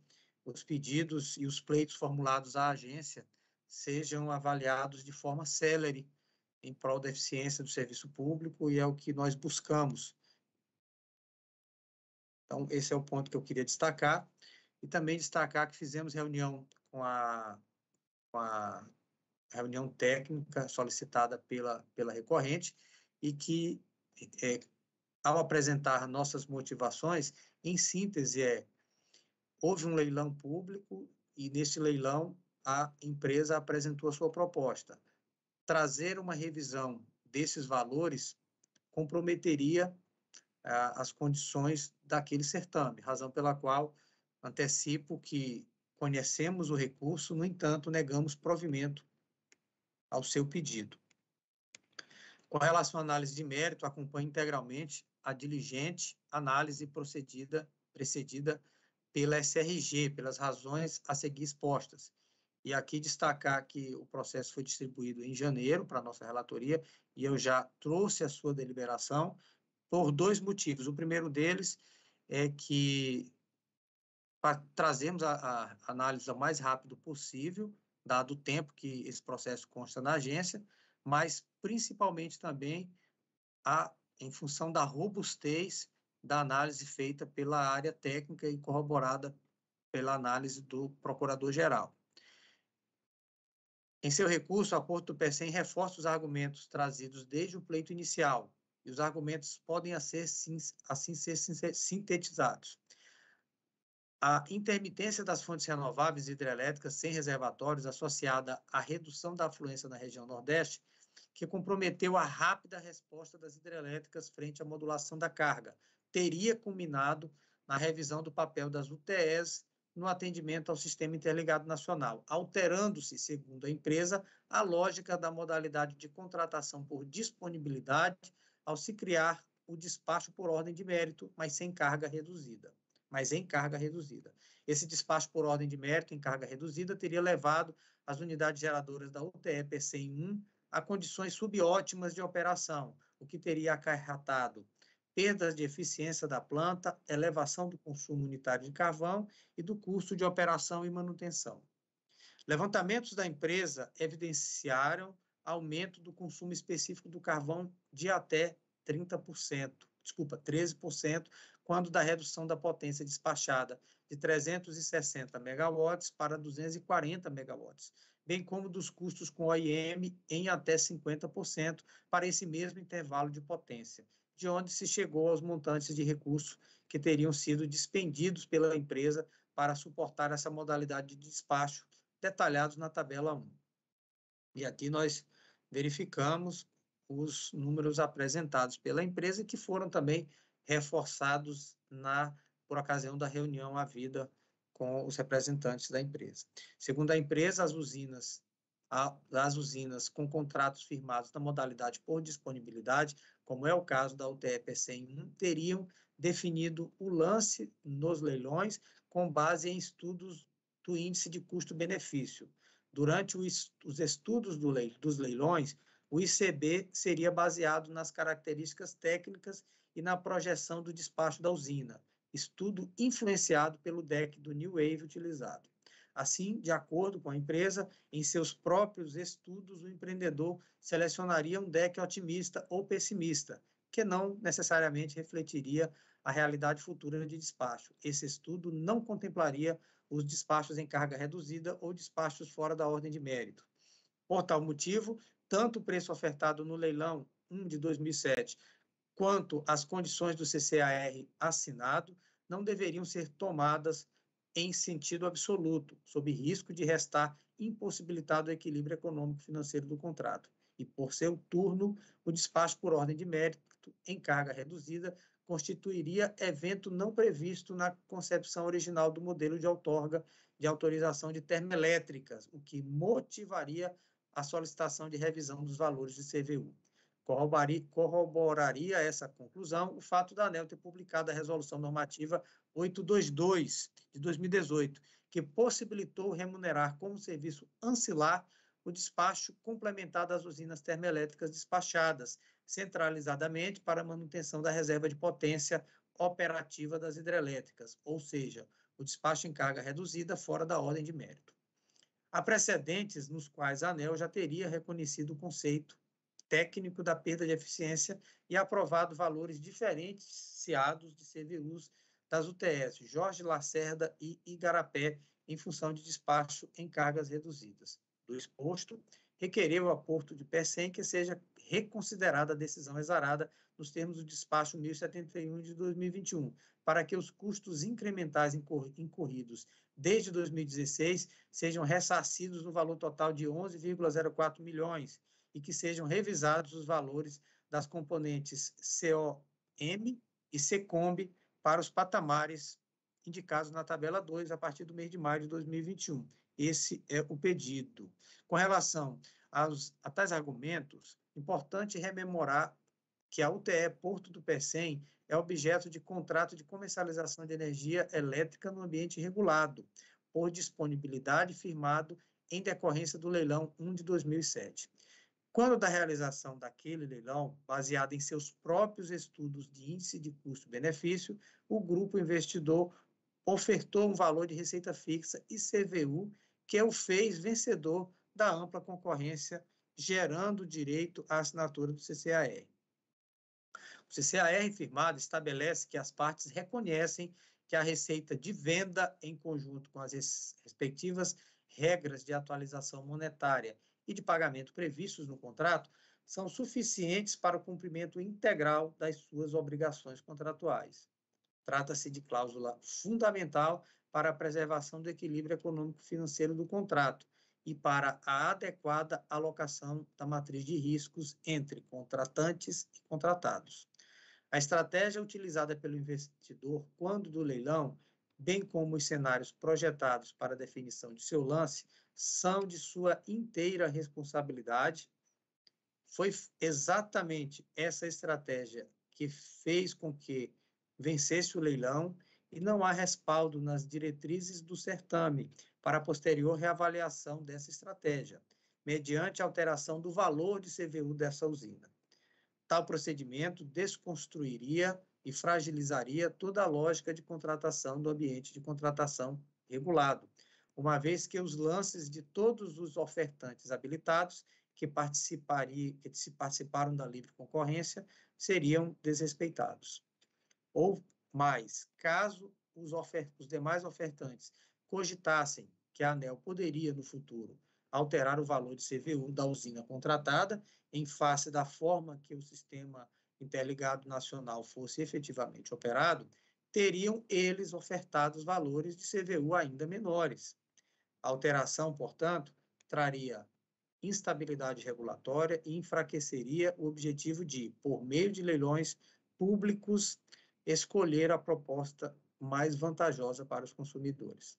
os pedidos e os pleitos formulados à agência sejam avaliados de forma célere em prol da eficiência do serviço público, e é o que nós buscamos. Então, esse é o ponto que eu queria destacar, e também destacar que fizemos reunião com a, com a reunião técnica solicitada pela, pela recorrente, e que, é, ao apresentar nossas motivações, em síntese é, houve um leilão público, e nesse leilão a empresa apresentou a sua proposta. Trazer uma revisão desses valores comprometeria ah, as condições daquele certame, razão pela qual antecipo que conhecemos o recurso, no entanto, negamos provimento ao seu pedido. Com relação à análise de mérito, acompanho integralmente a diligente análise procedida, precedida pela S R G, pelas razões a seguir expostas. E aqui destacar que o processo foi distribuído em janeiro para a nossa relatoria, e eu já trouxe a sua deliberação por dois motivos. O primeiro deles é que trazemos a, a análise o mais rápido possível, dado o tempo que esse processo consta na agência, mas principalmente também a, em função da robustez da análise feita pela área técnica e corroborada pela análise do procurador-geral. Em seu recurso, a Porto do Pecém reforça os argumentos trazidos desde o pleito inicial, e os argumentos podem assim ser sintetizados. A intermitência das fontes renováveis hidrelétricas sem reservatórios, associada à redução da afluência na região Nordeste, que comprometeu a rápida resposta das hidrelétricas frente à modulação da carga, teria culminado na revisão do papel das U T Es no atendimento ao Sistema Interligado Nacional, alterando-se, segundo a empresa, a lógica da modalidade de contratação por disponibilidade ao se criar o despacho por ordem de mérito, mas sem carga reduzida, mas em carga reduzida. Esse despacho por ordem de mérito em carga reduzida teria levado as unidades geradoras da U T E Pecém um a condições subótimas de operação, o que teria acarretado perdas de eficiência da planta, elevação do consumo unitário de carvão e do custo de operação e manutenção. Levantamentos da empresa evidenciaram aumento do consumo específico do carvão de até trinta por cento, desculpa, treze por cento, quando da redução da potência despachada de trezentos e sessenta megawatts para duzentos e quarenta megawatts, bem como dos custos com O I M em até cinquenta por cento para esse mesmo intervalo de potência, de onde se chegou aos montantes de recursos que teriam sido dispendidos pela empresa para suportar essa modalidade de despacho, detalhados na tabela um. E aqui nós verificamos os números apresentados pela empresa, que foram também reforçados na, por ocasião da reunião havida com os representantes da empresa. Segundo a empresa, as usinas às usinas com contratos firmados na modalidade por disponibilidade, como é o caso da U T E Pecém um, teriam definido o lance nos leilões com base em estudos do índice de custo-benefício. Durante os estudos do lei, dos leilões, o I C B seria baseado nas características técnicas e na projeção do despacho da usina, estudo influenciado pelo D E C do New Wave utilizado. Assim, de acordo com a empresa, em seus próprios estudos, o empreendedor selecionaria um D E C otimista ou pessimista, que não necessariamente refletiria a realidade futura de despacho. Esse estudo não contemplaria os despachos em carga reduzida ou despachos fora da ordem de mérito. Por tal motivo, tanto o preço ofertado no leilão um de dois mil e sete, quanto as condições do C C A R assinado, não deveriam ser tomadas em sentido absoluto, sob risco de restar impossibilitado o equilíbrio econômico-financeiro do contrato. E, por seu turno, o despacho por ordem de mérito em carga reduzida constituiria evento não previsto na concepção original do modelo de outorga de autorização de termoelétricas, o que motivaria a solicitação de revisão dos valores de C V U. Corroboraria essa conclusão o fato da ANEEL ter publicado a Resolução Normativa oitocentos e vinte e dois, de dois mil e dezoito, que possibilitou remunerar como serviço ancilar o despacho complementar das usinas termoelétricas despachadas, centralizadamente para a manutenção da reserva de potência operativa das hidrelétricas, ou seja, o despacho em carga reduzida fora da ordem de mérito. Há precedentes nos quais a ANEEL já teria reconhecido o conceito técnico da perda de eficiência e aprovado valores diferenciados de C V Us das U T S, Jorge Lacerda e Igarapé, em função de despacho em cargas reduzidas. Do exposto, requereu a Porto de Pecém que seja reconsiderada a decisão exarada nos termos do despacho mil e setenta e um de dois mil e vinte e um, para que os custos incrementais incorridos desde dois mil e dezesseis sejam ressarcidos no valor total de onze vírgula zero quatro milhões e que sejam revisados os valores das componentes C O M e C C O M B para os patamares indicados na tabela dois a partir do mês de maio de dois mil e vinte e um. Esse é o pedido. Com relação aos, a tais argumentos, importante rememorar que a U T E Porto do Pecém é objeto de contrato de comercialização de energia elétrica no ambiente regulado, por disponibilidade firmado em decorrência do leilão um de dois mil e sete. Quando da realização daquele leilão, baseado em seus próprios estudos de índice de custo-benefício, o grupo investidor ofertou um valor de receita fixa e C V U que o fez vencedor da ampla concorrência, gerando direito à assinatura do C C A R. O C C A R firmado estabelece que as partes reconhecem que a receita de venda, em conjunto com as respectivas regras de atualização monetária e de pagamento previstos no contrato, são suficientes para o cumprimento integral das suas obrigações contratuais. Trata-se de cláusula fundamental para a preservação do equilíbrio econômico-financeiro do contrato e para a adequada alocação da matriz de riscos entre contratantes e contratados. A estratégia utilizada pelo investidor quando do leilão, bem como os cenários projetados para a definição de seu lance, são de sua inteira responsabilidade. Foi exatamente essa estratégia que fez com que vencesse o leilão e não há respaldo nas diretrizes do certame para a posterior reavaliação dessa estratégia, mediante alteração do valor de C V U dessa usina. Tal procedimento desconstruiria e fragilizaria toda a lógica de contratação do ambiente de contratação regulado, uma vez que os lances de todos os ofertantes habilitados que, participariam, que se participaram da livre concorrência seriam desrespeitados. Ou mais, caso os, os demais ofertantes cogitassem que a ANEEL poderia, no futuro, alterar o valor de C V U da usina contratada em face da forma que o sistema interligado nacional fosse efetivamente operado, teriam eles ofertado os valores de C V U ainda menores. A alteração, portanto, traria instabilidade regulatória e enfraqueceria o objetivo de, por meio de leilões públicos, escolher a proposta mais vantajosa para os consumidores.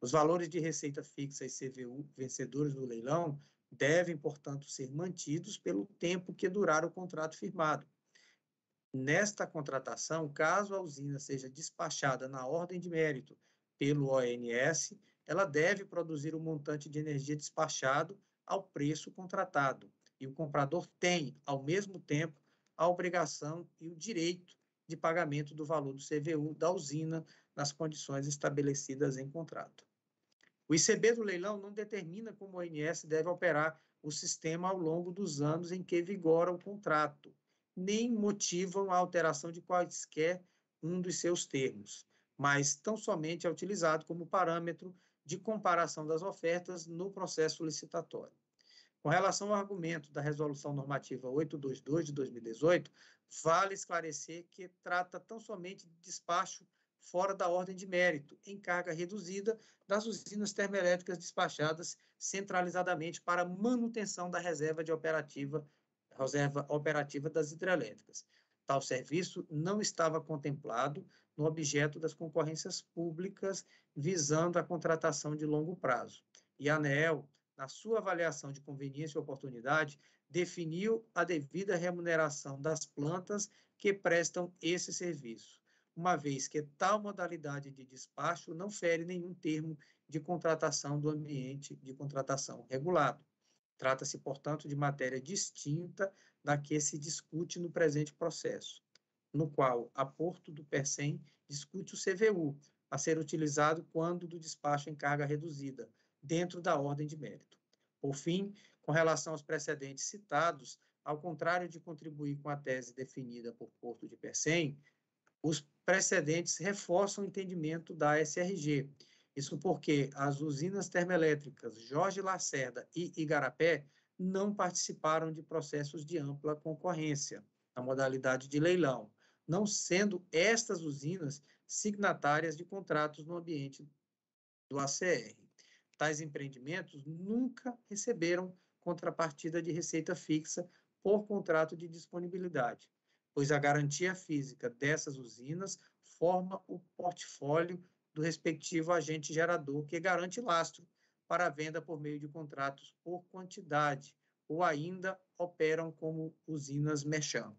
Os valores de receita fixa e C V U vencedores do leilão devem, portanto, ser mantidos pelo tempo que durar o contrato firmado. Nesta contratação, caso a usina seja despachada na ordem de mérito pelo O N S, ela deve produzir o montante de energia despachado ao preço contratado, e o comprador tem, ao mesmo tempo, a obrigação e o direito de pagamento do valor do C V U da usina nas condições estabelecidas em contrato. O I C B do leilão não determina como o O N S deve operar o sistema ao longo dos anos em que vigora o contrato, nem motivam a alteração de quaisquer um dos seus termos, mas tão somente é utilizado como parâmetro de comparação das ofertas no processo licitatório. Com relação ao argumento da Resolução Normativa oitocentos e vinte e dois de dois mil e dezoito, vale esclarecer que trata tão somente de despacho fora da ordem de mérito, em carga reduzida das usinas termoelétricas despachadas centralizadamente para manutenção da reserva de operativa, reserva operativa das hidrelétricas. Tal serviço não estava contemplado no objeto das concorrências públicas visando a contratação de longo prazo. E a ANEEL, na sua avaliação de conveniência e oportunidade, definiu a devida remuneração das plantas que prestam esse serviço, uma vez que tal modalidade de despacho não fere nenhum termo de contratação do ambiente de contratação regulado. Trata-se, portanto, de matéria distinta da que se discute no presente processo, no qual a Porto do Pecém discute o C V U, a ser utilizado quando do despacho em carga reduzida, dentro da ordem de mérito. Por fim, com relação aos precedentes citados, ao contrário de contribuir com a tese definida por Porto de Pecém, os precedentes reforçam o entendimento da S R G. Isso porque as usinas termoelétricas Jorge Lacerda e Igarapé não participaram de processos de ampla concorrência na modalidade de leilão, não sendo estas usinas signatárias de contratos no ambiente do A C R. Tais empreendimentos nunca receberam contrapartida de receita fixa por contrato de disponibilidade, pois a garantia física dessas usinas forma o portfólio do respectivo agente gerador, que garante lastro para a venda por meio de contratos por quantidade, ou ainda operam como usinas merchan.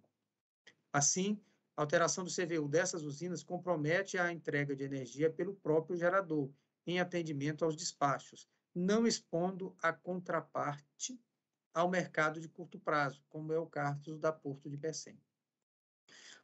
Assim, a alteração do C V U dessas usinas compromete a entrega de energia pelo próprio gerador, em atendimento aos despachos, não expondo a contraparte ao mercado de curto prazo, como é o caso da Porto de Pecém.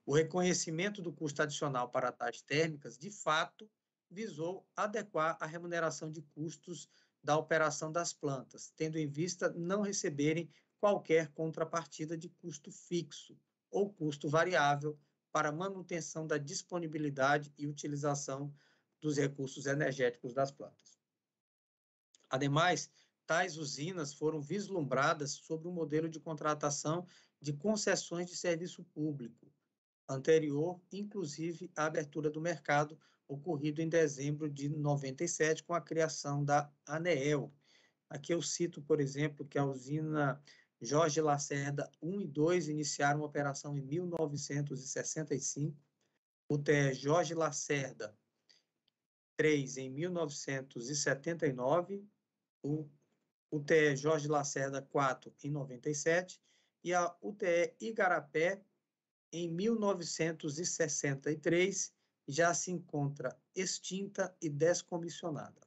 O reconhecimento do custo adicional para tais térmicas, de fato, visou adequar a remuneração de custos da operação das plantas, tendo em vista não receberem qualquer contrapartida de custo fixo ou custo variável para manutenção da disponibilidade e utilização dos recursos energéticos das plantas. Ademais, tais usinas foram vislumbradas sobre o modelo de contratação de concessões de serviço público, anterior, inclusive, à abertura do mercado, ocorrido em dezembro de noventa e sete, com a criação da ANEEL. Aqui eu cito, por exemplo, que a usina Jorge Lacerda um e dois iniciaram uma operação em mil novecentos e sessenta e cinco, o U T E Jorge Lacerda três em mil novecentos e setenta e nove, o U T E Jorge Lacerda quatro em noventa e sete e a U T E Igarapé em mil novecentos e sessenta e três, já se encontra extinta e descomissionada.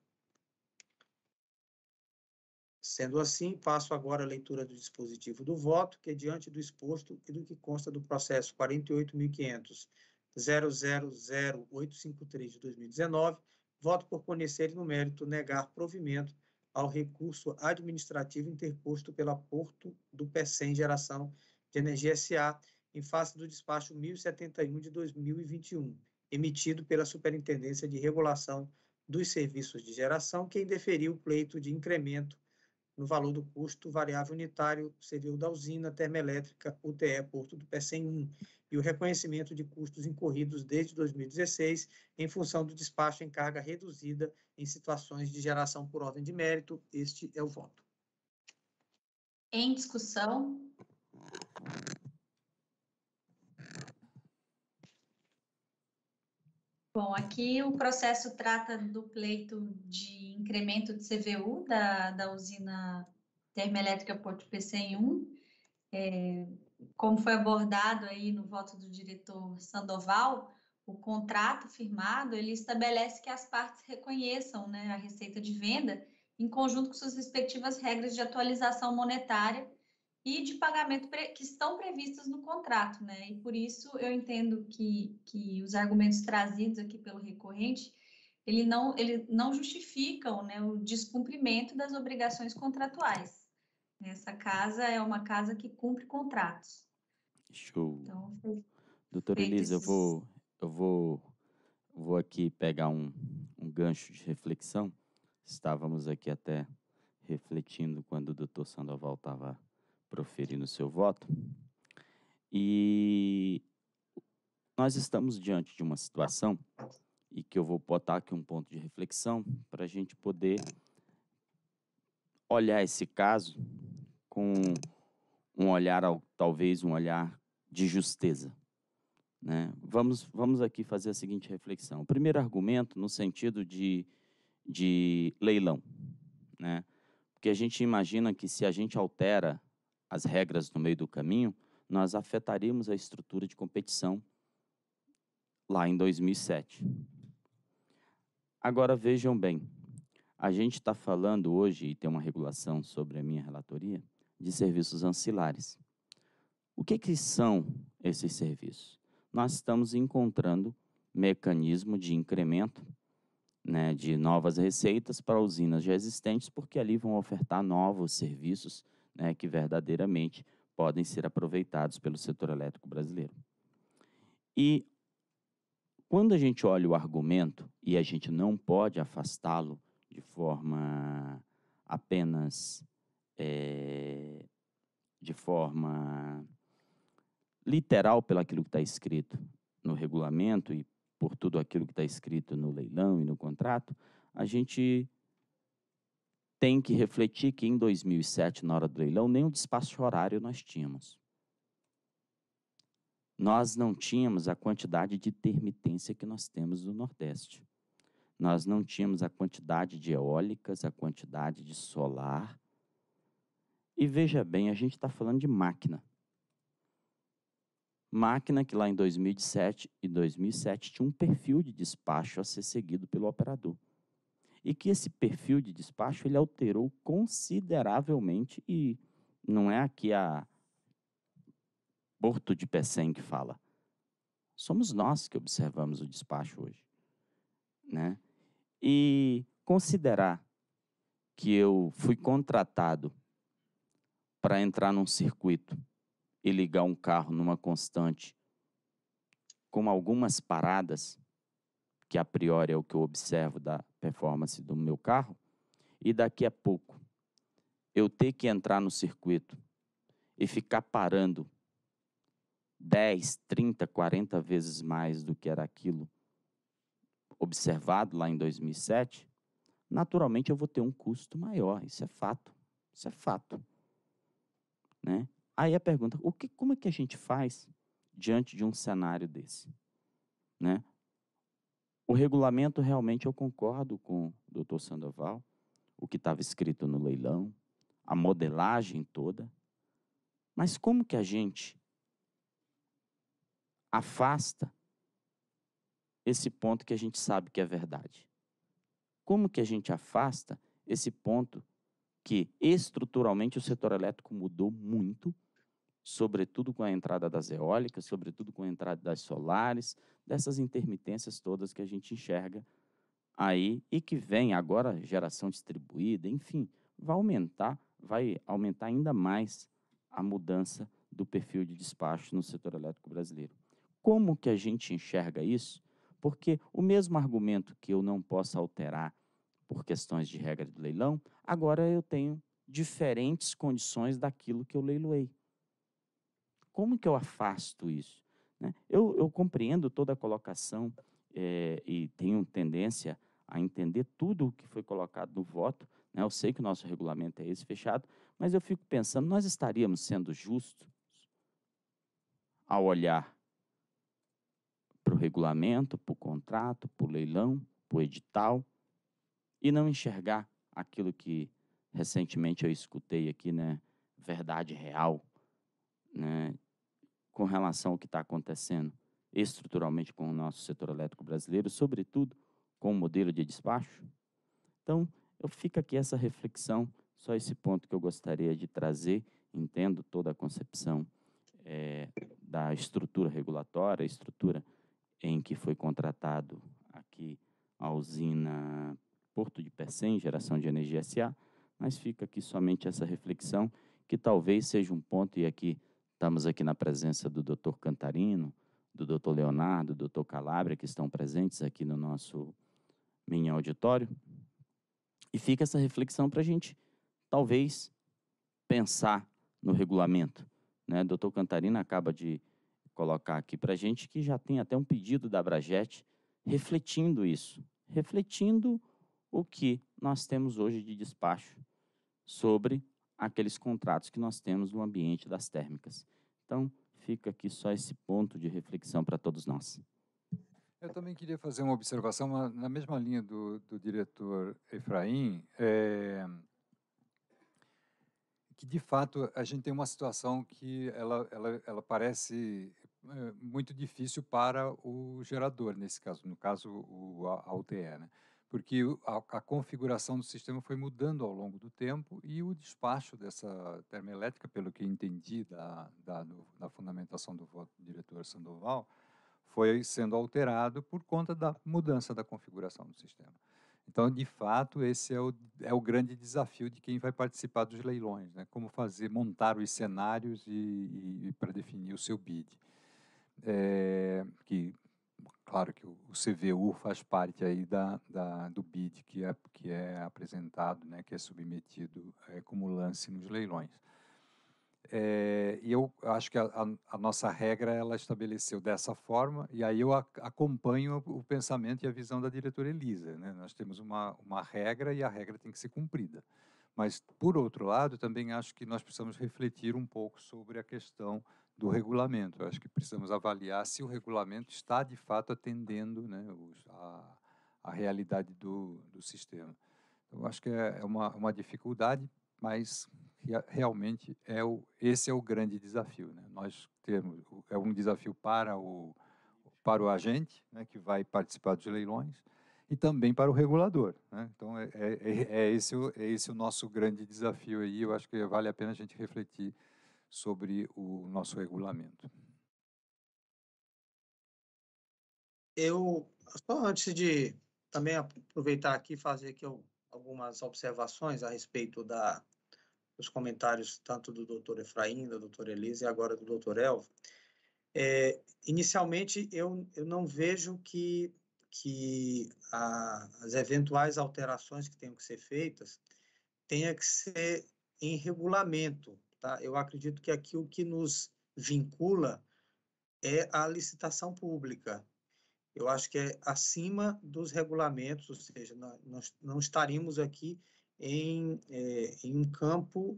Sendo assim, passo agora a leitura do dispositivo do voto, que diante do exposto e do que consta do processo quarenta e oito mil quinhentos ponto zero zero zero oito cinco três de dois mil e dezenove, voto por conhecer e no mérito negar provimento ao recurso administrativo interposto pela Porto do Pecém Geração de Energia S A em face do despacho mil e setenta e um de dois mil e vinte e um, emitido pela Superintendência de Regulação dos Serviços de Geração, que indeferiu o pleito de incremento no valor do custo variável unitário civil da usina termoelétrica U T E Porto do Pecém um e o reconhecimento de custos incorridos desde dois mil e dezesseis em função do despacho em carga reduzida em situações de geração por ordem de mérito. Este é o voto. Em discussão. Bom, aqui o processo trata do pleito de incremento de C V U da, da usina Termoelétrica Porto do Pecém um, é, como foi abordado aí no voto do diretor Sandoval, o contrato firmado, ele estabelece que as partes reconheçam, né, a receita de venda em conjunto com suas respectivas regras de atualização monetária e de pagamento que estão previstas no contrato, né? E por isso eu entendo que, que os argumentos trazidos aqui pelo recorrente, ele não, ele não justificam, né, o descumprimento das obrigações contratuais. Essa casa é uma casa que cumpre contratos. Show. Então, doutora Elisa, eu vou... Eu vou, vou aqui pegar um, um gancho de reflexão. Estávamos aqui até refletindo quando o doutor Sandoval estava proferindo o seu voto. E nós estamos diante de uma situação, e que eu vou botar aqui um ponto de reflexão para a gente poder olhar esse caso com um olhar, talvez um olhar de justeza. Né? Vamos, vamos aqui fazer a seguinte reflexão. O primeiro argumento no sentido de, de leilão. Né? Porque a gente imagina que se a gente altera as regras no meio do caminho, nós afetaríamos a estrutura de competição lá em dois mil e sete. Agora, vejam bem, a gente está falando hoje, e tem uma regulação sobre a minha relatoria, de serviços ancilares. O que, que são esses serviços? Nós estamos encontrando mecanismo de incremento, né, de novas receitas para usinas já existentes, porque ali vão ofertar novos serviços, né, que verdadeiramente podem ser aproveitados pelo setor elétrico brasileiro. E quando a gente olha o argumento, e a gente não pode afastá-lo de forma apenas é, de forma... literal pelo aquilo que está escrito no regulamento e por tudo aquilo que está escrito no leilão e no contrato, a gente tem que refletir que em dois mil e sete, na hora do leilão, nem o despacho horário nós tínhamos. Nós não tínhamos a quantidade de intermitência que nós temos no Nordeste. Nós não tínhamos a quantidade de eólicas, a quantidade de solar. E veja bem, a gente está falando de máquina. Máquina que lá em dois mil e sete tinha um perfil de despacho a ser seguido pelo operador. E que esse perfil de despacho ele alterou consideravelmente, e não é aqui a Porto de Pecém que fala. Somos nós que observamos o despacho hoje. Né? E considerar que eu fui contratado para entrar num circuito e ligar um carro numa constante com algumas paradas, que a priori é o que eu observo da performance do meu carro, e daqui a pouco eu ter que entrar no circuito e ficar parando dez, trinta, quarenta vezes mais do que era aquilo observado lá em dois mil e sete, naturalmente eu vou ter um custo maior, isso é fato, isso é fato, né? Aí a pergunta, o que, como é que a gente faz diante de um cenário desse? Né? O regulamento, realmente, eu concordo com o doutor Sandoval, o que estava escrito no leilão, a modelagem toda, mas como que a gente afasta esse ponto que a gente sabe que é verdade? Como que a gente afasta esse ponto que, estruturalmente, o setor elétrico mudou muito, sobretudo com a entrada das eólicas, sobretudo com a entrada das solares, dessas intermitências todas que a gente enxerga aí e que vem agora geração distribuída, enfim, vai aumentar, vai aumentar ainda mais a mudança do perfil de despacho no setor elétrico brasileiro. Como que a gente enxerga isso? Porque o mesmo argumento que eu não posso alterar por questões de regra do leilão, agora eu tenho diferentes condições daquilo que eu leiloei. Como que eu afasto isso? Né? Eu, eu compreendo toda a colocação é, e tenho tendência a entender tudo o que foi colocado no voto. Né? Eu sei que o nosso regulamento é esse, fechado, mas eu fico pensando, nós estaríamos sendo justos ao olhar para o regulamento, para o contrato, para o leilão, para o edital, e não enxergar aquilo que recentemente eu escutei aqui, né, verdade real, né, com relação ao que está acontecendo estruturalmente com o nosso setor elétrico brasileiro, sobretudo com o modelo de despacho. Então, eu fico aqui essa reflexão, só esse ponto que eu gostaria de trazer. Entendo toda a concepção é, da estrutura regulatória, a estrutura em que foi contratado aqui a usina Porto de Pecém, Geração de Energia S A, mas fica aqui somente essa reflexão, que talvez seja um ponto, e aqui estamos aqui na presença do doutor Cantarino, do doutor Leonardo, do doutor Calabria, que estão presentes aqui no nosso mini auditório, e fica essa reflexão para a gente, talvez, pensar no regulamento. Né? O doutor Cantarino acaba de colocar aqui para a gente que já tem até um pedido da Abraget refletindo isso, refletindo o que nós temos hoje de despacho sobre aqueles contratos que nós temos no ambiente das térmicas. Então, fica aqui só esse ponto de reflexão para todos nós. Eu também queria fazer uma observação uma, na mesma linha do, do diretor Efraim, é, que, de fato, a gente tem uma situação que ela, ela, ela parece é, muito difícil para o gerador, nesse caso, no caso, o, a, a U T E, né? Porque a, a configuração do sistema foi mudando ao longo do tempo e o despacho dessa termoelétrica, pelo que entendi da, da, do, da fundamentação do voto do diretor Sandoval, foi sendo alterado por conta da mudança da configuração do sistema. Então, de fato, esse é o, é o grande desafio de quem vai participar dos leilões, né? Como fazer, montar os cenários e, e, e para definir o seu bid. É, que... Claro que o C V U faz parte aí da, da, do bid que é, que é apresentado, né, que é submetido é, como lance nos leilões. É, e eu acho que a, a, a nossa regra ela estabeleceu dessa forma, e aí eu a, acompanho o pensamento e a visão da diretora Elisa. Né? Nós temos uma, uma regra e a regra tem que ser cumprida. Mas, por outro lado, também acho que nós precisamos refletir um pouco sobre a questão do regulamento. Eu acho que precisamos avaliar se o regulamento está, de fato, atendendo, né, os, a, a realidade do, do sistema. Eu acho que é uma, uma dificuldade, mas realmente é o, esse é o grande desafio. Né? Nós temos, é um desafio para o, para o agente, né, que vai participar dos leilões, e também para o regulador, né? Então, é, é, é, esse, é esse o nosso grande desafio aí. Eu acho que vale a pena a gente refletir sobre o nosso regulamento. Eu, só antes de também aproveitar aqui e fazer aqui algumas observações a respeito da, dos comentários tanto do doutor Efraim, da doutora Elisa e agora do doutor Elvio. É, inicialmente, eu, eu não vejo que... que a, as eventuais alterações que tenham que ser feitas tenha que ser em regulamento, tá? Eu acredito que aqui o que nos vincula é a licitação pública. Eu acho que é acima dos regulamentos, ou seja, nós não estaríamos aqui em, é, em um campo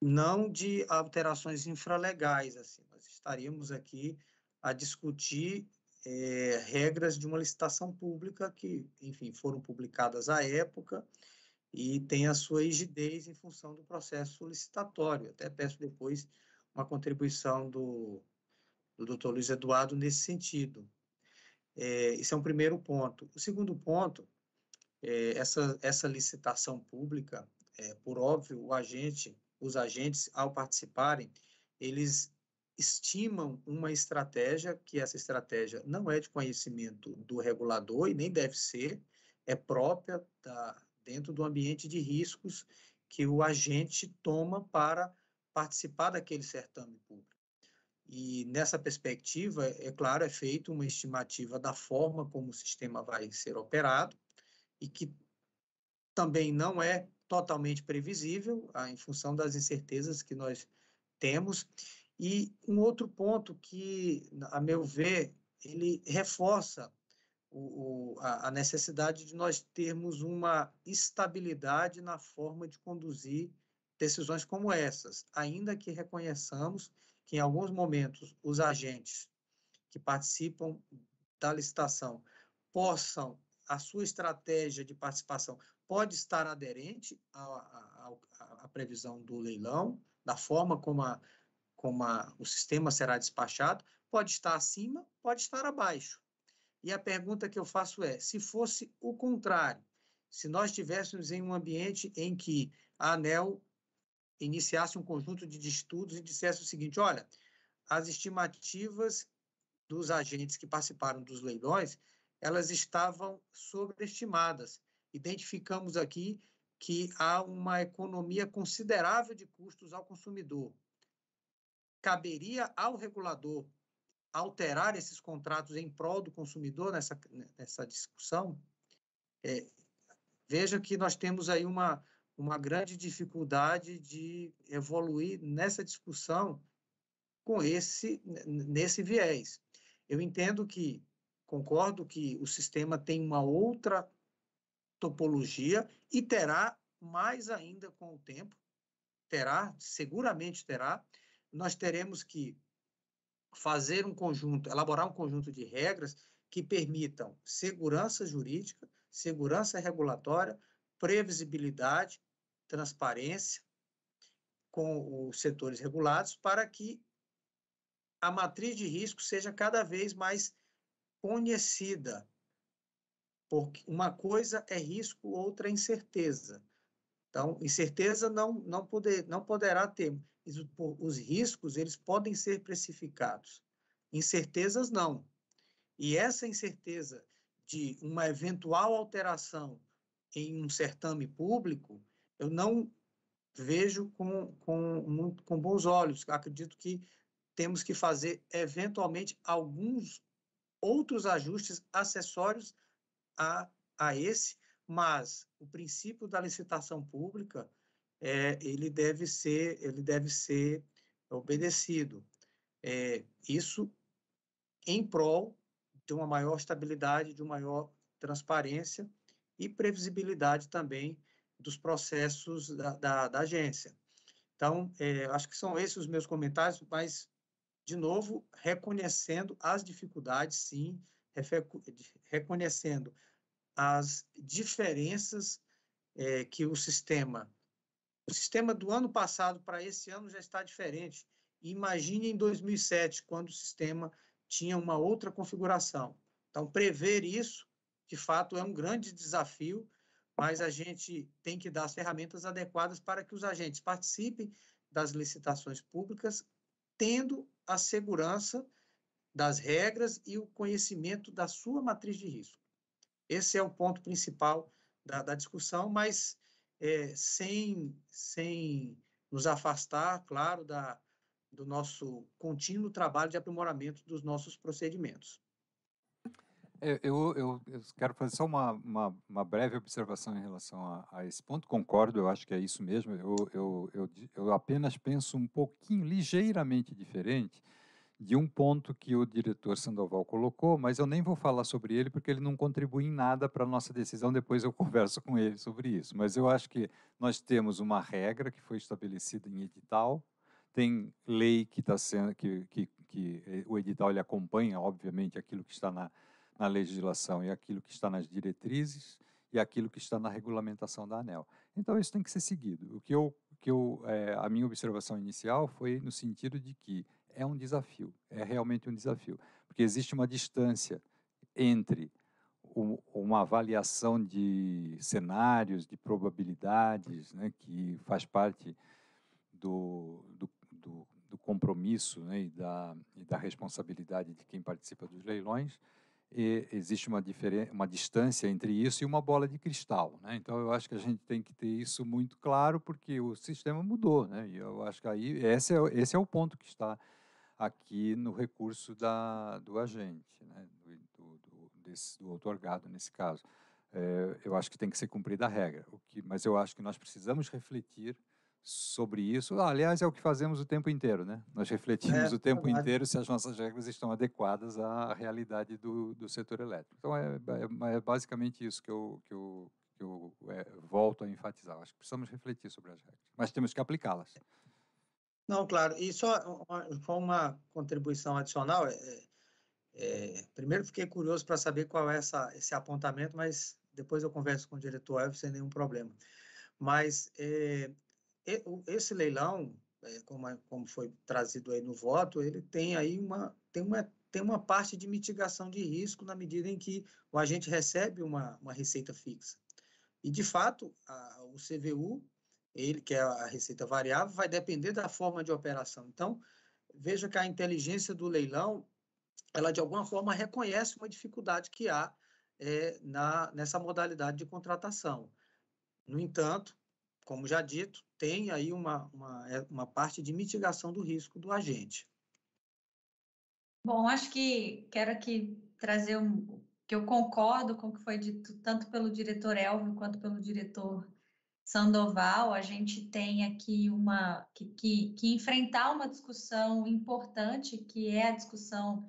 não de alterações infralegais, assim, nós estaríamos aqui a discutir É, regras de uma licitação pública que, enfim, foram publicadas à época e tem a sua rigidez em função do processo licitatório. Até peço depois uma contribuição do, do doutor Luiz Eduardo nesse sentido. É, esse é um primeiro ponto. O segundo ponto, é, essa, essa licitação pública, é, por óbvio, o agente, os agentes, ao participarem, eles estimam uma estratégia, que essa estratégia não é de conhecimento do regulador e nem deve ser, é própria da, dentro do ambiente de riscos que o agente toma para participar daquele certame público. E nessa perspectiva, é claro, é feita uma estimativa da forma como o sistema vai ser operado e que também não é totalmente previsível, em função das incertezas que nós temos. E um outro ponto que, a meu ver, ele reforça o, o, a necessidade de nós termos uma estabilidade na forma de conduzir decisões como essas, ainda que reconheçamos que, em alguns momentos, os agentes que participam da licitação possam, a sua estratégia de participação pode estar aderente à, à, à previsão do leilão, da forma como, a, como a, o sistema será despachado, pode estar acima, pode estar abaixo. E a pergunta que eu faço é, se fosse o contrário, se nós estivéssemos em um ambiente em que a ANEEL iniciasse um conjunto de estudos e dissesse o seguinte, olha, as estimativas dos agentes que participaram dos leilões, elas estavam sobreestimadas. Identificamos aqui que há uma economia considerável de custos ao consumidor. Caberia ao regulador alterar esses contratos em prol do consumidor nessa, nessa discussão? É, veja que nós temos aí uma, uma grande dificuldade de evoluir nessa discussão com esse, nesse viés. Eu entendo que, concordo que o sistema tem uma outra topologia e terá mais ainda com o tempo, terá, seguramente terá, nós teremos que fazer um conjunto, elaborar um conjunto de regras que permitam segurança jurídica, segurança regulatória, previsibilidade, transparência com os setores regulados para que a matriz de risco seja cada vez mais conhecida. Porque uma coisa é risco, outra é incerteza. Então, incerteza não, não, poder, não poderá ter. Os riscos, eles podem ser precificados. Incertezas, não. E essa incerteza de uma eventual alteração em um certame público, eu não vejo com, com, com bons olhos. Acredito que temos que fazer, eventualmente, alguns outros ajustes acessórios a, a esse, mas o princípio da licitação pública, é, ele deve ser, ele deve ser obedecido. É, isso em prol de uma maior estabilidade, de uma maior transparência e previsibilidade também dos processos da, da, da agência. Então, é, acho que são esses os meus comentários, mas, de novo, reconhecendo as dificuldades, sim, reconhecendo as diferenças é, que o sistema, o sistema do ano passado para esse ano já está diferente. Imagine em dois mil e sete, quando o sistema tinha uma outra configuração. Então, prever isso, de fato, é um grande desafio, mas a gente tem que dar as ferramentas adequadas para que os agentes participem das licitações públicas, tendo a segurança das regras e o conhecimento da sua matriz de risco. Esse é o ponto principal da, da discussão, mas é, sem, sem nos afastar, claro, da, do nosso contínuo trabalho de aprimoramento dos nossos procedimentos. Eu, eu, eu quero fazer só uma, uma, uma breve observação em relação a, a esse ponto. Concordo, eu acho que é isso mesmo. Eu, eu, eu, eu apenas penso um pouquinho, ligeiramente diferente, de um ponto que o diretor Sandoval colocou, mas eu nem vou falar sobre ele porque ele não contribui em nada para a nossa decisão, depois eu converso com ele sobre isso. Mas eu acho que nós temos uma regra que foi estabelecida em edital, tem lei que está sendo, que, que, que o edital ele acompanha, obviamente, aquilo que está na, na legislação e aquilo que está nas diretrizes e aquilo que está na regulamentação da ANEEL. Então, isso tem que ser seguido. O que eu, que eu, é, a minha observação inicial foi no sentido de que é um desafio, é realmente um desafio, porque existe uma distância entre o, uma avaliação de cenários, de probabilidades, né, que faz parte do, do, do, do compromisso, né, e, da, e da responsabilidade de quem participa dos leilões, e existe uma, uma distância entre isso e uma bola de cristal, né? Então, eu acho que a gente tem que ter isso muito claro, porque o sistema mudou, né? E eu acho que aí esse é, esse é o ponto que está aqui no recurso da, do agente, né? do, do, desse, do outorgado, nesse caso. É, eu acho que tem que ser cumprida a regra, o que, mas eu acho que nós precisamos refletir sobre isso. Aliás, é o que fazemos o tempo inteiro, né? Nós refletimos é, o tempo verdade. inteiro se as nossas regras estão adequadas à realidade do, do setor elétrico. Então, é, é, é basicamente isso que eu, que eu, que eu é, volto a enfatizar. Acho que precisamos refletir sobre as regras, mas temos que aplicá-las. Não, claro. E só uma, uma contribuição adicional. É, é, primeiro, fiquei curioso para saber qual é essa, esse apontamento, mas Depois eu converso com o diretor Elvio sem nenhum problema. Mas é, esse leilão, é, como, como foi trazido aí no voto, ele tem aí uma, tem uma, tem uma parte de mitigação de risco na medida em que o agente recebe uma, uma receita fixa. E, de fato, a, o C V U, ele, que é a receita variável, vai depender da forma de operação. Então, veja que a inteligência do leilão, ela de alguma forma reconhece uma dificuldade que há é, na, nessa modalidade de contratação. No entanto, como já dito, tem aí uma, uma, uma parte de mitigação do risco do agente. Bom, acho que quero aqui trazer um, que eu concordo com o que foi dito tanto pelo diretor Elvio quanto pelo diretor Sandoval. A gente tem aqui uma que, que, que enfrentar uma discussão importante, que é a discussão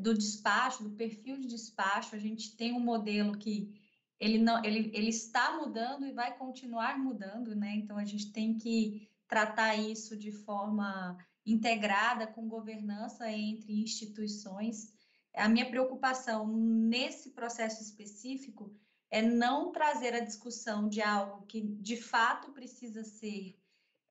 do despacho, do perfil de despacho. A gente tem um modelo que ele, não, ele, ele está mudando e vai continuar mudando, né? Então, a gente tem que tratar isso de forma integrada com governança entre instituições. A minha preocupação nesse processo específico é não trazer a discussão de algo que, de fato, precisa ser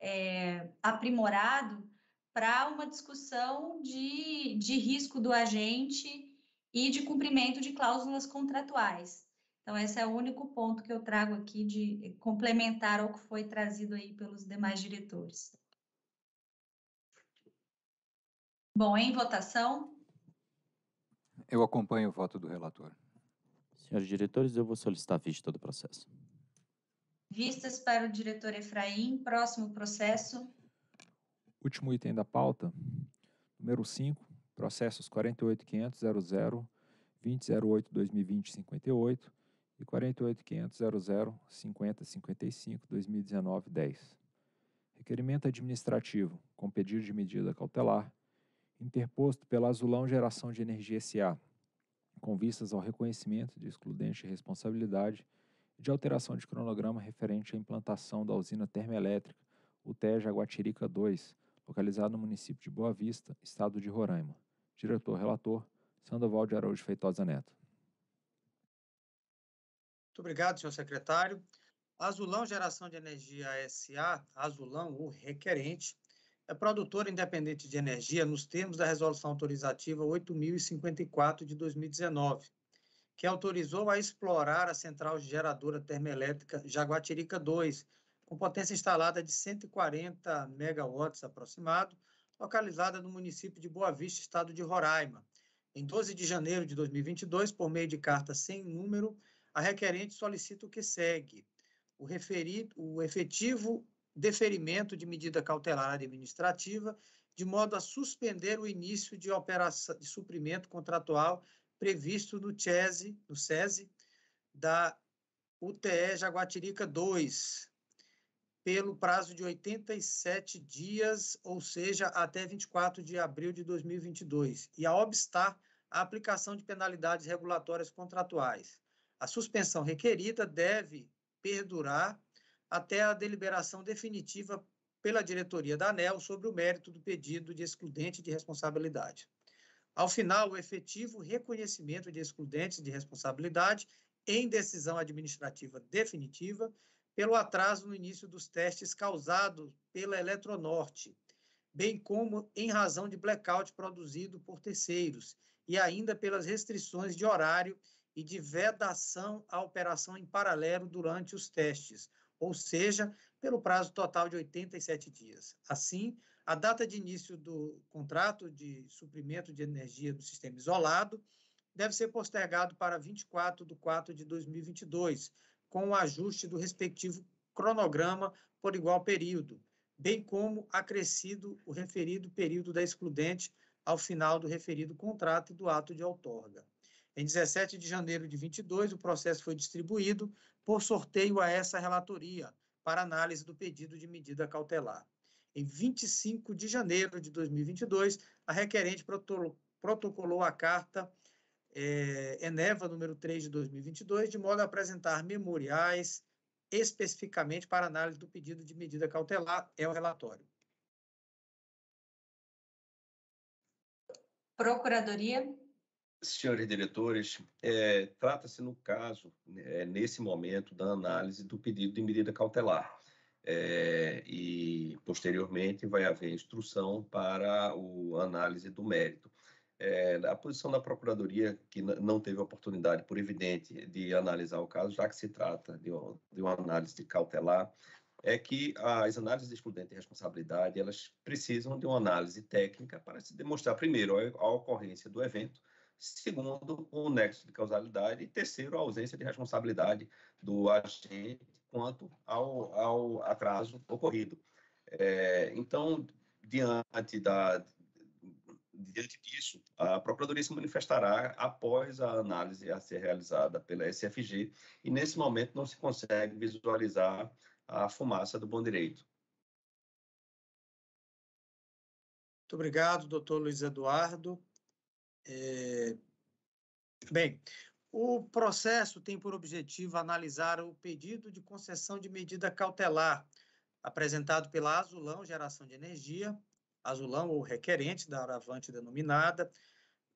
é, aprimorado para uma discussão de, de risco do agente e de cumprimento de cláusulas contratuais. Então, esse é o único ponto que eu trago aqui de complementar ao que foi trazido aí pelos demais diretores. Bom, em votação? Eu acompanho o voto do relator. Senhores diretores, eu vou solicitar a vista do processo. Vistas para o diretor Efraim. Próximo processo. Último item da pauta, número cinco, processos quarenta e oito ponto quinhentos ponto zero zero ponto vinte ponto zero oito ponto dois mil e vinte ponto cinquenta e oito e quarenta e oito ponto quinhentos ponto zero zero ponto cinquenta ponto cinquenta e cinco ponto dois mil e dezenove ponto dez. Requerimento administrativo com pedido de medida cautelar interposto pela Azulão Geração de Energia S A, com vistas ao reconhecimento de excludente de responsabilidade e de alteração de cronograma referente à implantação da usina termoelétrica U T E Jaguatirica dois, localizada no município de Boa Vista, estado de Roraima. Diretor-relator, Sandoval de Araújo Feitosa Neto. Muito obrigado, senhor secretário. Azulão Geração de Energia S A, Azulão, o requerente, é produtora independente de energia nos termos da Resolução Autorizativa oito mil e cinquenta e quatro de dois mil e dezenove, que autorizou a explorar a central geradora termoelétrica Jaguatirica dois, com potência instalada de cento e quarenta megawatts aproximado, localizada no município de Boa Vista, estado de Roraima. Em doze de janeiro de dois mil e vinte e dois, por meio de carta sem número, a requerente solicita o que segue: o, referido, o efetivo deferimento de medida cautelar administrativa, de modo a suspender o início de operação de suprimento contratual previsto no C E S E, no C E S E da U T E Jaguatirica dois, pelo prazo de oitenta e sete dias, ou seja, até vinte e quatro de abril de dois mil e vinte e dois, e a obstar a aplicação de penalidades regulatórias contratuais. A suspensão requerida deve perdurar até a deliberação definitiva pela diretoria da ANEEL sobre o mérito do pedido de excludente de responsabilidade. Ao final, o efetivo reconhecimento de excludentes de responsabilidade em decisão administrativa definitiva pelo atraso no início dos testes causado pela Eletronorte, bem como em razão de blackout produzido por terceiros e ainda pelas restrições de horário e de vedação à operação em paralelo durante os testes, ou seja, pelo prazo total de oitenta e sete dias. Assim, a data de início do contrato de suprimento de energia do sistema isolado deve ser postergado para vinte e quatro de quatro de dois mil e vinte e dois, com o ajuste do respectivo cronograma por igual período, bem como acrescido o referido período da excludente ao final do referido contrato e do ato de outorga. Em dezessete de janeiro de vinte e dois, o processo foi distribuído por sorteio a essa relatoria para análise do pedido de medida cautelar. Em vinte e cinco de janeiro de dois mil e vinte e dois, a requerente protocolou a carta eh, ENEVA número três de dois mil e vinte e dois, de modo a apresentar memoriais especificamente para análise do pedido de medida cautelar. É o relatório. Procuradoria. Senhores diretores, é, trata-se, no caso, é, nesse momento, da análise do pedido de medida cautelar. É, e, posteriormente, vai haver instrução para a análise do mérito. É, a posição da Procuradoria, que não teve oportunidade, por evidente, de analisar o caso, já que se trata de, de uma análise de cautelar, é que as análises de excludente de responsabilidade, elas precisam de uma análise técnica para se demonstrar, primeiro, a ocorrência do evento, segundo, o nexo de causalidade, e terceiro, a ausência de responsabilidade do agente quanto ao, ao atraso ocorrido. É, então, diante, da, diante disso, a Procuradoria se manifestará após a análise a ser realizada pela S F G, e nesse momento não se consegue visualizar a fumaça do bom direito. Muito obrigado, doutor Luiz Eduardo. É... Bem, o processo tem por objetivo analisar o pedido de concessão de medida cautelar apresentado pela Azulão Geração de Energia, Azulão ou requerente da Aravante denominada,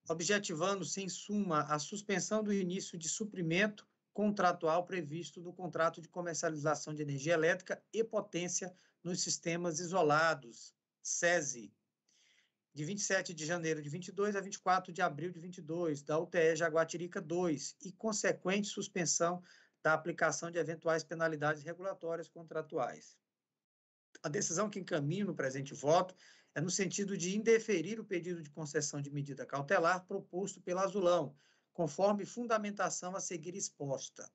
objetivando-se, em suma, a suspensão do início de suprimento contratual previsto no contrato de comercialização de energia elétrica e potência nos sistemas isolados, SESI, de vinte e sete de janeiro de vinte e dois a vinte e quatro de abril de vinte e dois, da U T E Jaguatirica dois, e consequente suspensão da aplicação de eventuais penalidades regulatórias contratuais. A decisão que encaminha no presente voto é no sentido de indeferir o pedido de concessão de medida cautelar proposto pela Azulão, conforme fundamentação a seguir exposta.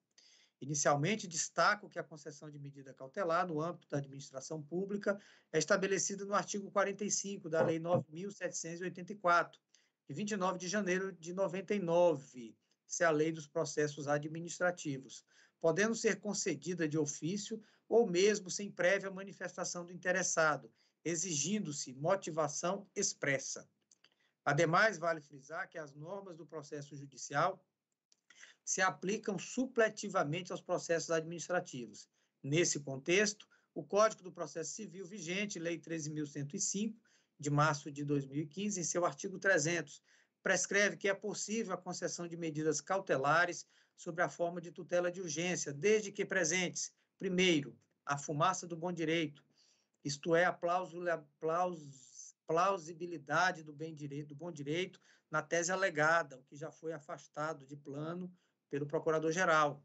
Inicialmente, destaco que a concessão de medida cautelar no âmbito da administração pública é estabelecida no artigo quarenta e cinco da Lei nove mil setecentos e oitenta e quatro, de vinte e nove de janeiro de noventa e nove, que é a Lei dos Processos Administrativos, podendo ser concedida de ofício ou mesmo sem prévia manifestação do interessado, exigindo-se motivação expressa. Ademais, vale frisar que as normas do processo judicial se aplicam supletivamente aos processos administrativos. Nesse contexto, o Código do Processo Civil vigente, Lei treze mil cento e cinco, de março de dois mil e quinze, em seu artigo trezentos, prescreve que é possível a concessão de medidas cautelares sob a forma de tutela de urgência, desde que presentes, primeiro, a fumaça do bom direito, isto é, a plausibilidade do bem direito, do bom direito na tese alegada, o que já foi afastado de plano pelo procurador-geral.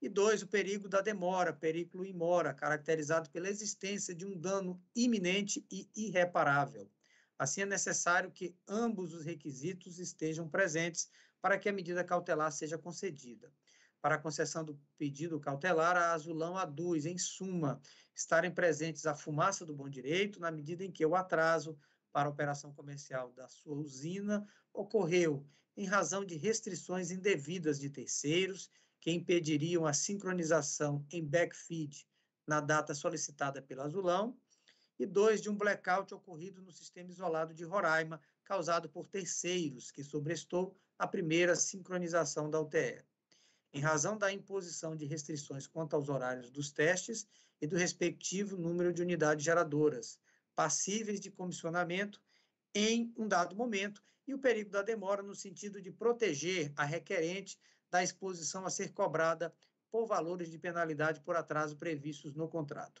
E dois, o perigo da demora, periculo in mora, caracterizado pela existência de um dano iminente e irreparável. Assim, é necessário que ambos os requisitos estejam presentes para que a medida cautelar seja concedida. Para a concessão do pedido cautelar, a Azulão aduz, em suma, estarem presentes a fumaça do bom direito na medida em que o atraso para a operação comercial da sua usina ocorreu em razão de restrições indevidas de terceiros que impediriam a sincronização em backfeed na data solicitada pela Azulão, e dois, de um blackout ocorrido no sistema isolado de Roraima, causado por terceiros, que sobrestou a primeira sincronização da U T E. Em razão da imposição de restrições quanto aos horários dos testes e do respectivo número de unidades geradoras, passíveis de comissionamento em um dado momento, e o perigo da demora no sentido de proteger a requerente da exposição a ser cobrada por valores de penalidade por atraso previstos no contrato.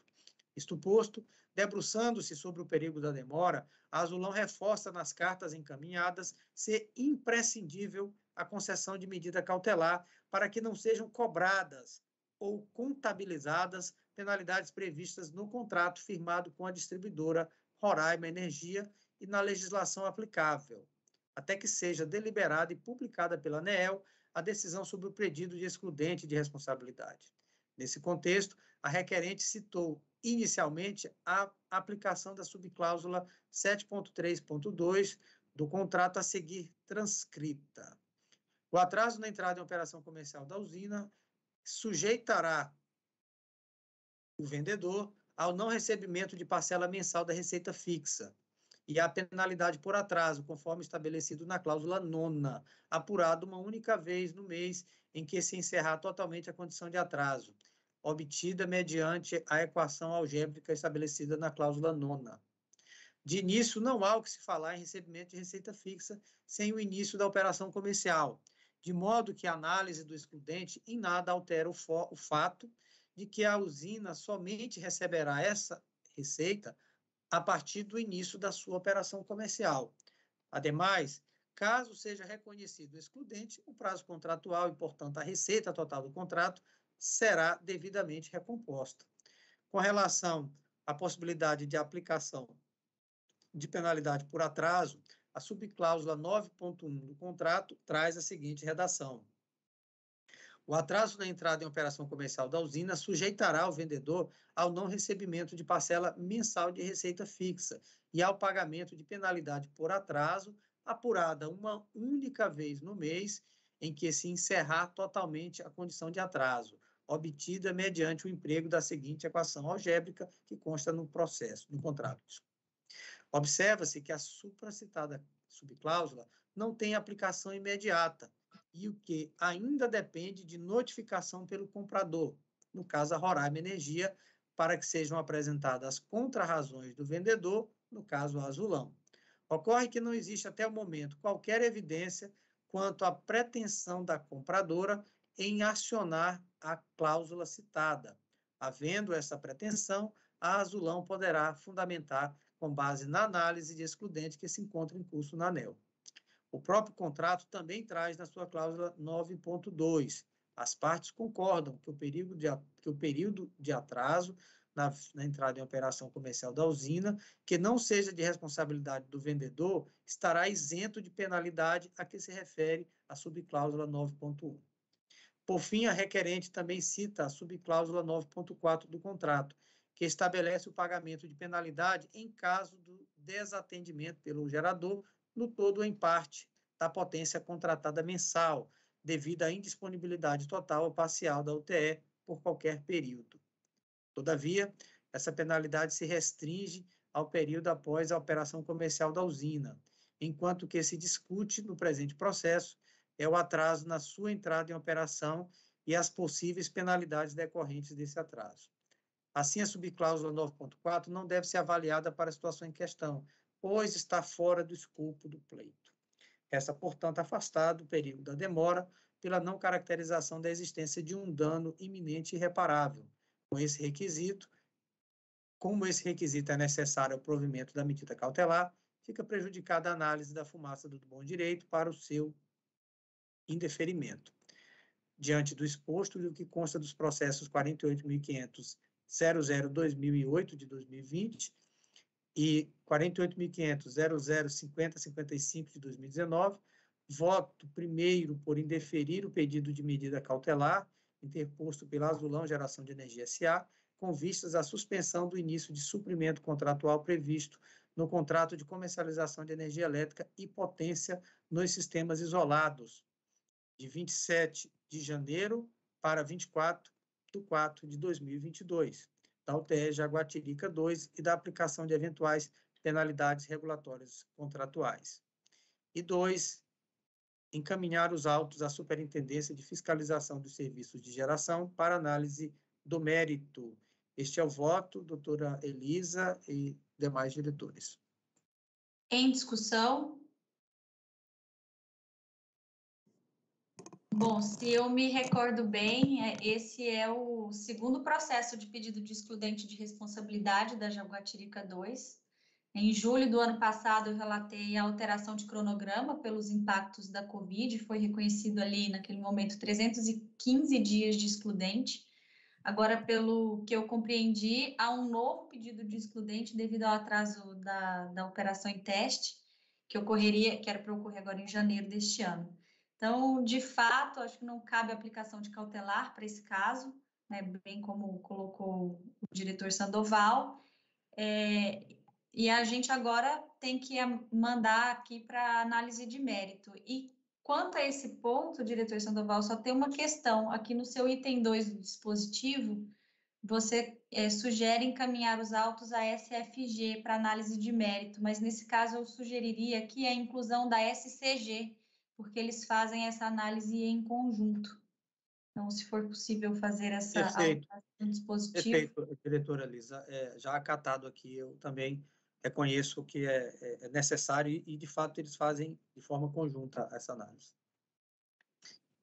Isto posto, debruçando-se sobre o perigo da demora, a Azulão reforça nas cartas encaminhadas ser imprescindível a concessão de medida cautelar para que não sejam cobradas ou contabilizadas penalidades previstas no contrato firmado com a distribuidora Roraima Energia e na legislação aplicável, até que seja deliberada e publicada pela ANEEL a decisão sobre o pedido de excludente de responsabilidade. Nesse contexto, a requerente citou inicialmente a aplicação da subcláusula sete ponto três ponto dois do contrato a seguir transcrita. O atraso na entrada em operação comercial da usina sujeitará o vendedor ao não recebimento de parcela mensal da receita fixa e à penalidade por atraso, conforme estabelecido na cláusula nona, apurado uma única vez no mês em que se encerrar totalmente a condição de atraso, obtida mediante a equação algébrica estabelecida na cláusula nona. De início, não há o que se falar em recebimento de receita fixa sem o início da operação comercial, de modo que a análise do excludente em nada altera o, fo- o fato de que a usina somente receberá essa receita a partir do início da sua operação comercial. Ademais, caso seja reconhecido o excludente, o prazo contratual e, portanto, a receita total do contrato será devidamente recomposta. Com relação à possibilidade de aplicação de penalidade por atraso, a subcláusula nove ponto um do contrato traz a seguinte redação: o atraso na entrada em operação comercial da usina sujeitará o vendedor ao não recebimento de parcela mensal de receita fixa e ao pagamento de penalidade por atraso, apurada uma única vez no mês em que se encerrar totalmente a condição de atraso, obtida mediante o emprego da seguinte equação algébrica que consta no processo, no contrato. Observa-se que a supracitada subcláusula não tem aplicação imediata, e o que ainda depende de notificação pelo comprador, no caso a Roraima Energia, para que sejam apresentadas as contrarrazões do vendedor, no caso a Azulão. Ocorre que não existe até o momento qualquer evidência quanto à pretensão da compradora em acionar a cláusula citada. Havendo essa pretensão, a Azulão poderá fundamentar com base na análise de excludente que se encontra em curso na ANEEL. O próprio contrato também traz na sua cláusula nove ponto dois. As partes concordam que o período de, que o período de atraso na, na entrada em operação comercial da usina, que não seja de responsabilidade do vendedor, estará isento de penalidade a que se refere a subcláusula nove ponto um. Por fim, a requerente também cita a subcláusula nove ponto quatro do contrato, que estabelece o pagamento de penalidade em caso do desatendimento pelo gerador no todo ou em parte da potência contratada mensal, devido à indisponibilidade total ou parcial da U T E por qualquer período. Todavia, essa penalidade se restringe ao período após a operação comercial da usina, enquanto o que se discute no presente processo é o atraso na sua entrada em operação e as possíveis penalidades decorrentes desse atraso. Assim, a subcláusula nove ponto quatro não deve ser avaliada para a situação em questão, pois está fora do escopo do pleito. Resta, portanto, afastado o período da demora pela não caracterização da existência de um dano iminente e irreparável. Com esse requisito, como esse requisito é necessário ao provimento da medida cautelar, fica prejudicada a análise da fumaça do bom direito para o seu indeferimento. Diante do exposto e o que consta dos processos quarenta e oito mil e quinhentos, zero zero, dois mil e oito de dois mil e vinte, e quarenta e oito mil e quinhentos, zero zero, cinquenta, cinquenta e cinco de dois mil e dezenove, voto primeiro por indeferir o pedido de medida cautelar interposto pela Azulão Geração de Energia S A, com vistas à suspensão do início de suprimento contratual previsto no contrato de comercialização de energia elétrica e potência nos sistemas isolados, de vinte e sete de janeiro para vinte e quatro de quatro de dois mil e vinte e dois. Da U T E Jaguatirica dois e da aplicação de eventuais penalidades regulatórias contratuais. E dois, encaminhar os autos à Superintendência de Fiscalização dos Serviços de Geração para análise do mérito. Este é o voto, doutora Elisa e demais diretores. Em discussão? Bom, se eu me recordo bem, esse é o segundo processo de pedido de excludente de responsabilidade da Jaguatirica dois. Em julho do ano passado, eu relatei a alteração de cronograma pelos impactos da Covid, foi reconhecido ali, naquele momento, trezentos e quinze dias de excludente. Agora, pelo que eu compreendi, há um novo pedido de excludente devido ao atraso da, da operação em teste, que ocorreria, que era para ocorrer agora em janeiro deste ano. Então, de fato, acho que não cabe aplicação de cautelar para esse caso, né, bem como colocou o diretor Sandoval, é, e a gente agora tem que mandar aqui para análise de mérito. E quanto a esse ponto, diretor Sandoval, só tem uma questão, aqui no seu item dois do dispositivo, você é, sugere encaminhar os autos à S F G para análise de mérito, mas nesse caso eu sugeriria aqui a inclusão da S C G, porque eles fazem essa análise em conjunto. Então, se for possível fazer essa alteração do dispositivo... Perfeito, diretora Elisa. É, já acatado aqui, eu também reconheço que é, é necessário e, e, de fato, eles fazem de forma conjunta essa análise.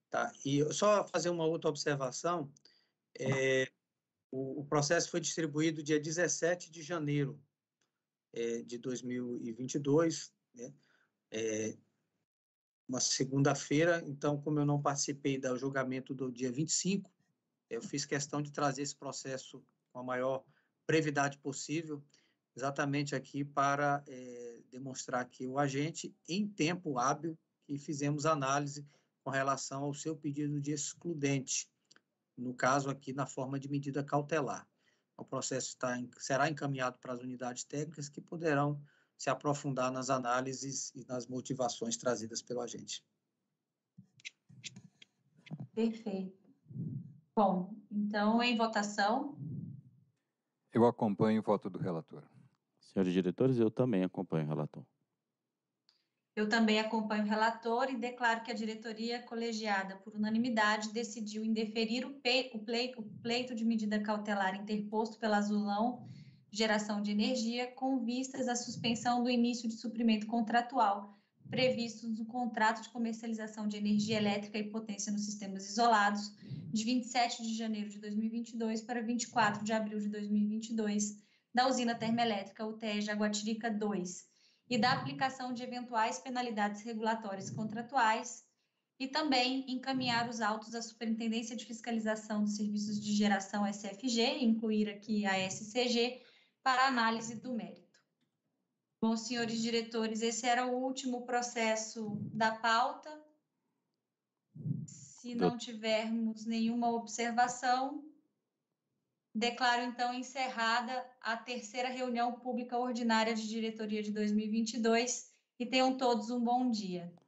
Tá? E só fazer uma outra observação, é, o, o processo foi distribuído dia dezessete de janeiro é, de dois mil e vinte e dois, né? É, uma segunda-feira, então, como eu não participei do julgamento do dia vinte e cinco, eu fiz questão de trazer esse processo com a maior brevidade possível, exatamente aqui para é, demonstrar que o agente, em tempo hábil, que fizemos análise com relação ao seu pedido de excludente, no caso aqui na forma de medida cautelar. O processo está, será encaminhado para as unidades técnicas que poderão se aprofundar nas análises e nas motivações trazidas pelo agente. Perfeito. Bom, então, em votação... Eu acompanho o voto do relator. Senhores diretores, eu também acompanho o relator. Eu também acompanho o relator e declaro que a diretoria colegiada, por unanimidade, decidiu indeferir o, pe... o, ple... o pleito de medida cautelar interposto pela Azulão Geração de Energia, com vistas à suspensão do início de suprimento contratual previsto no contrato de comercialização de energia elétrica e potência nos sistemas isolados de vinte e sete de janeiro de dois mil e vinte e dois para vinte e quatro de abril de dois mil e vinte e dois da usina termoelétrica U T E Jaguatirica dois e da aplicação de eventuais penalidades regulatórias contratuais e também encaminhar os autos à Superintendência de Fiscalização dos Serviços de Geração S F G, e incluir aqui a S C G, para análise do mérito. Bom, senhores diretores, esse era o último processo da pauta. Se não tivermos nenhuma observação, declaro, então, encerrada a terceira reunião pública ordinária de diretoria de dois mil e vinte e dois e tenham todos um bom dia.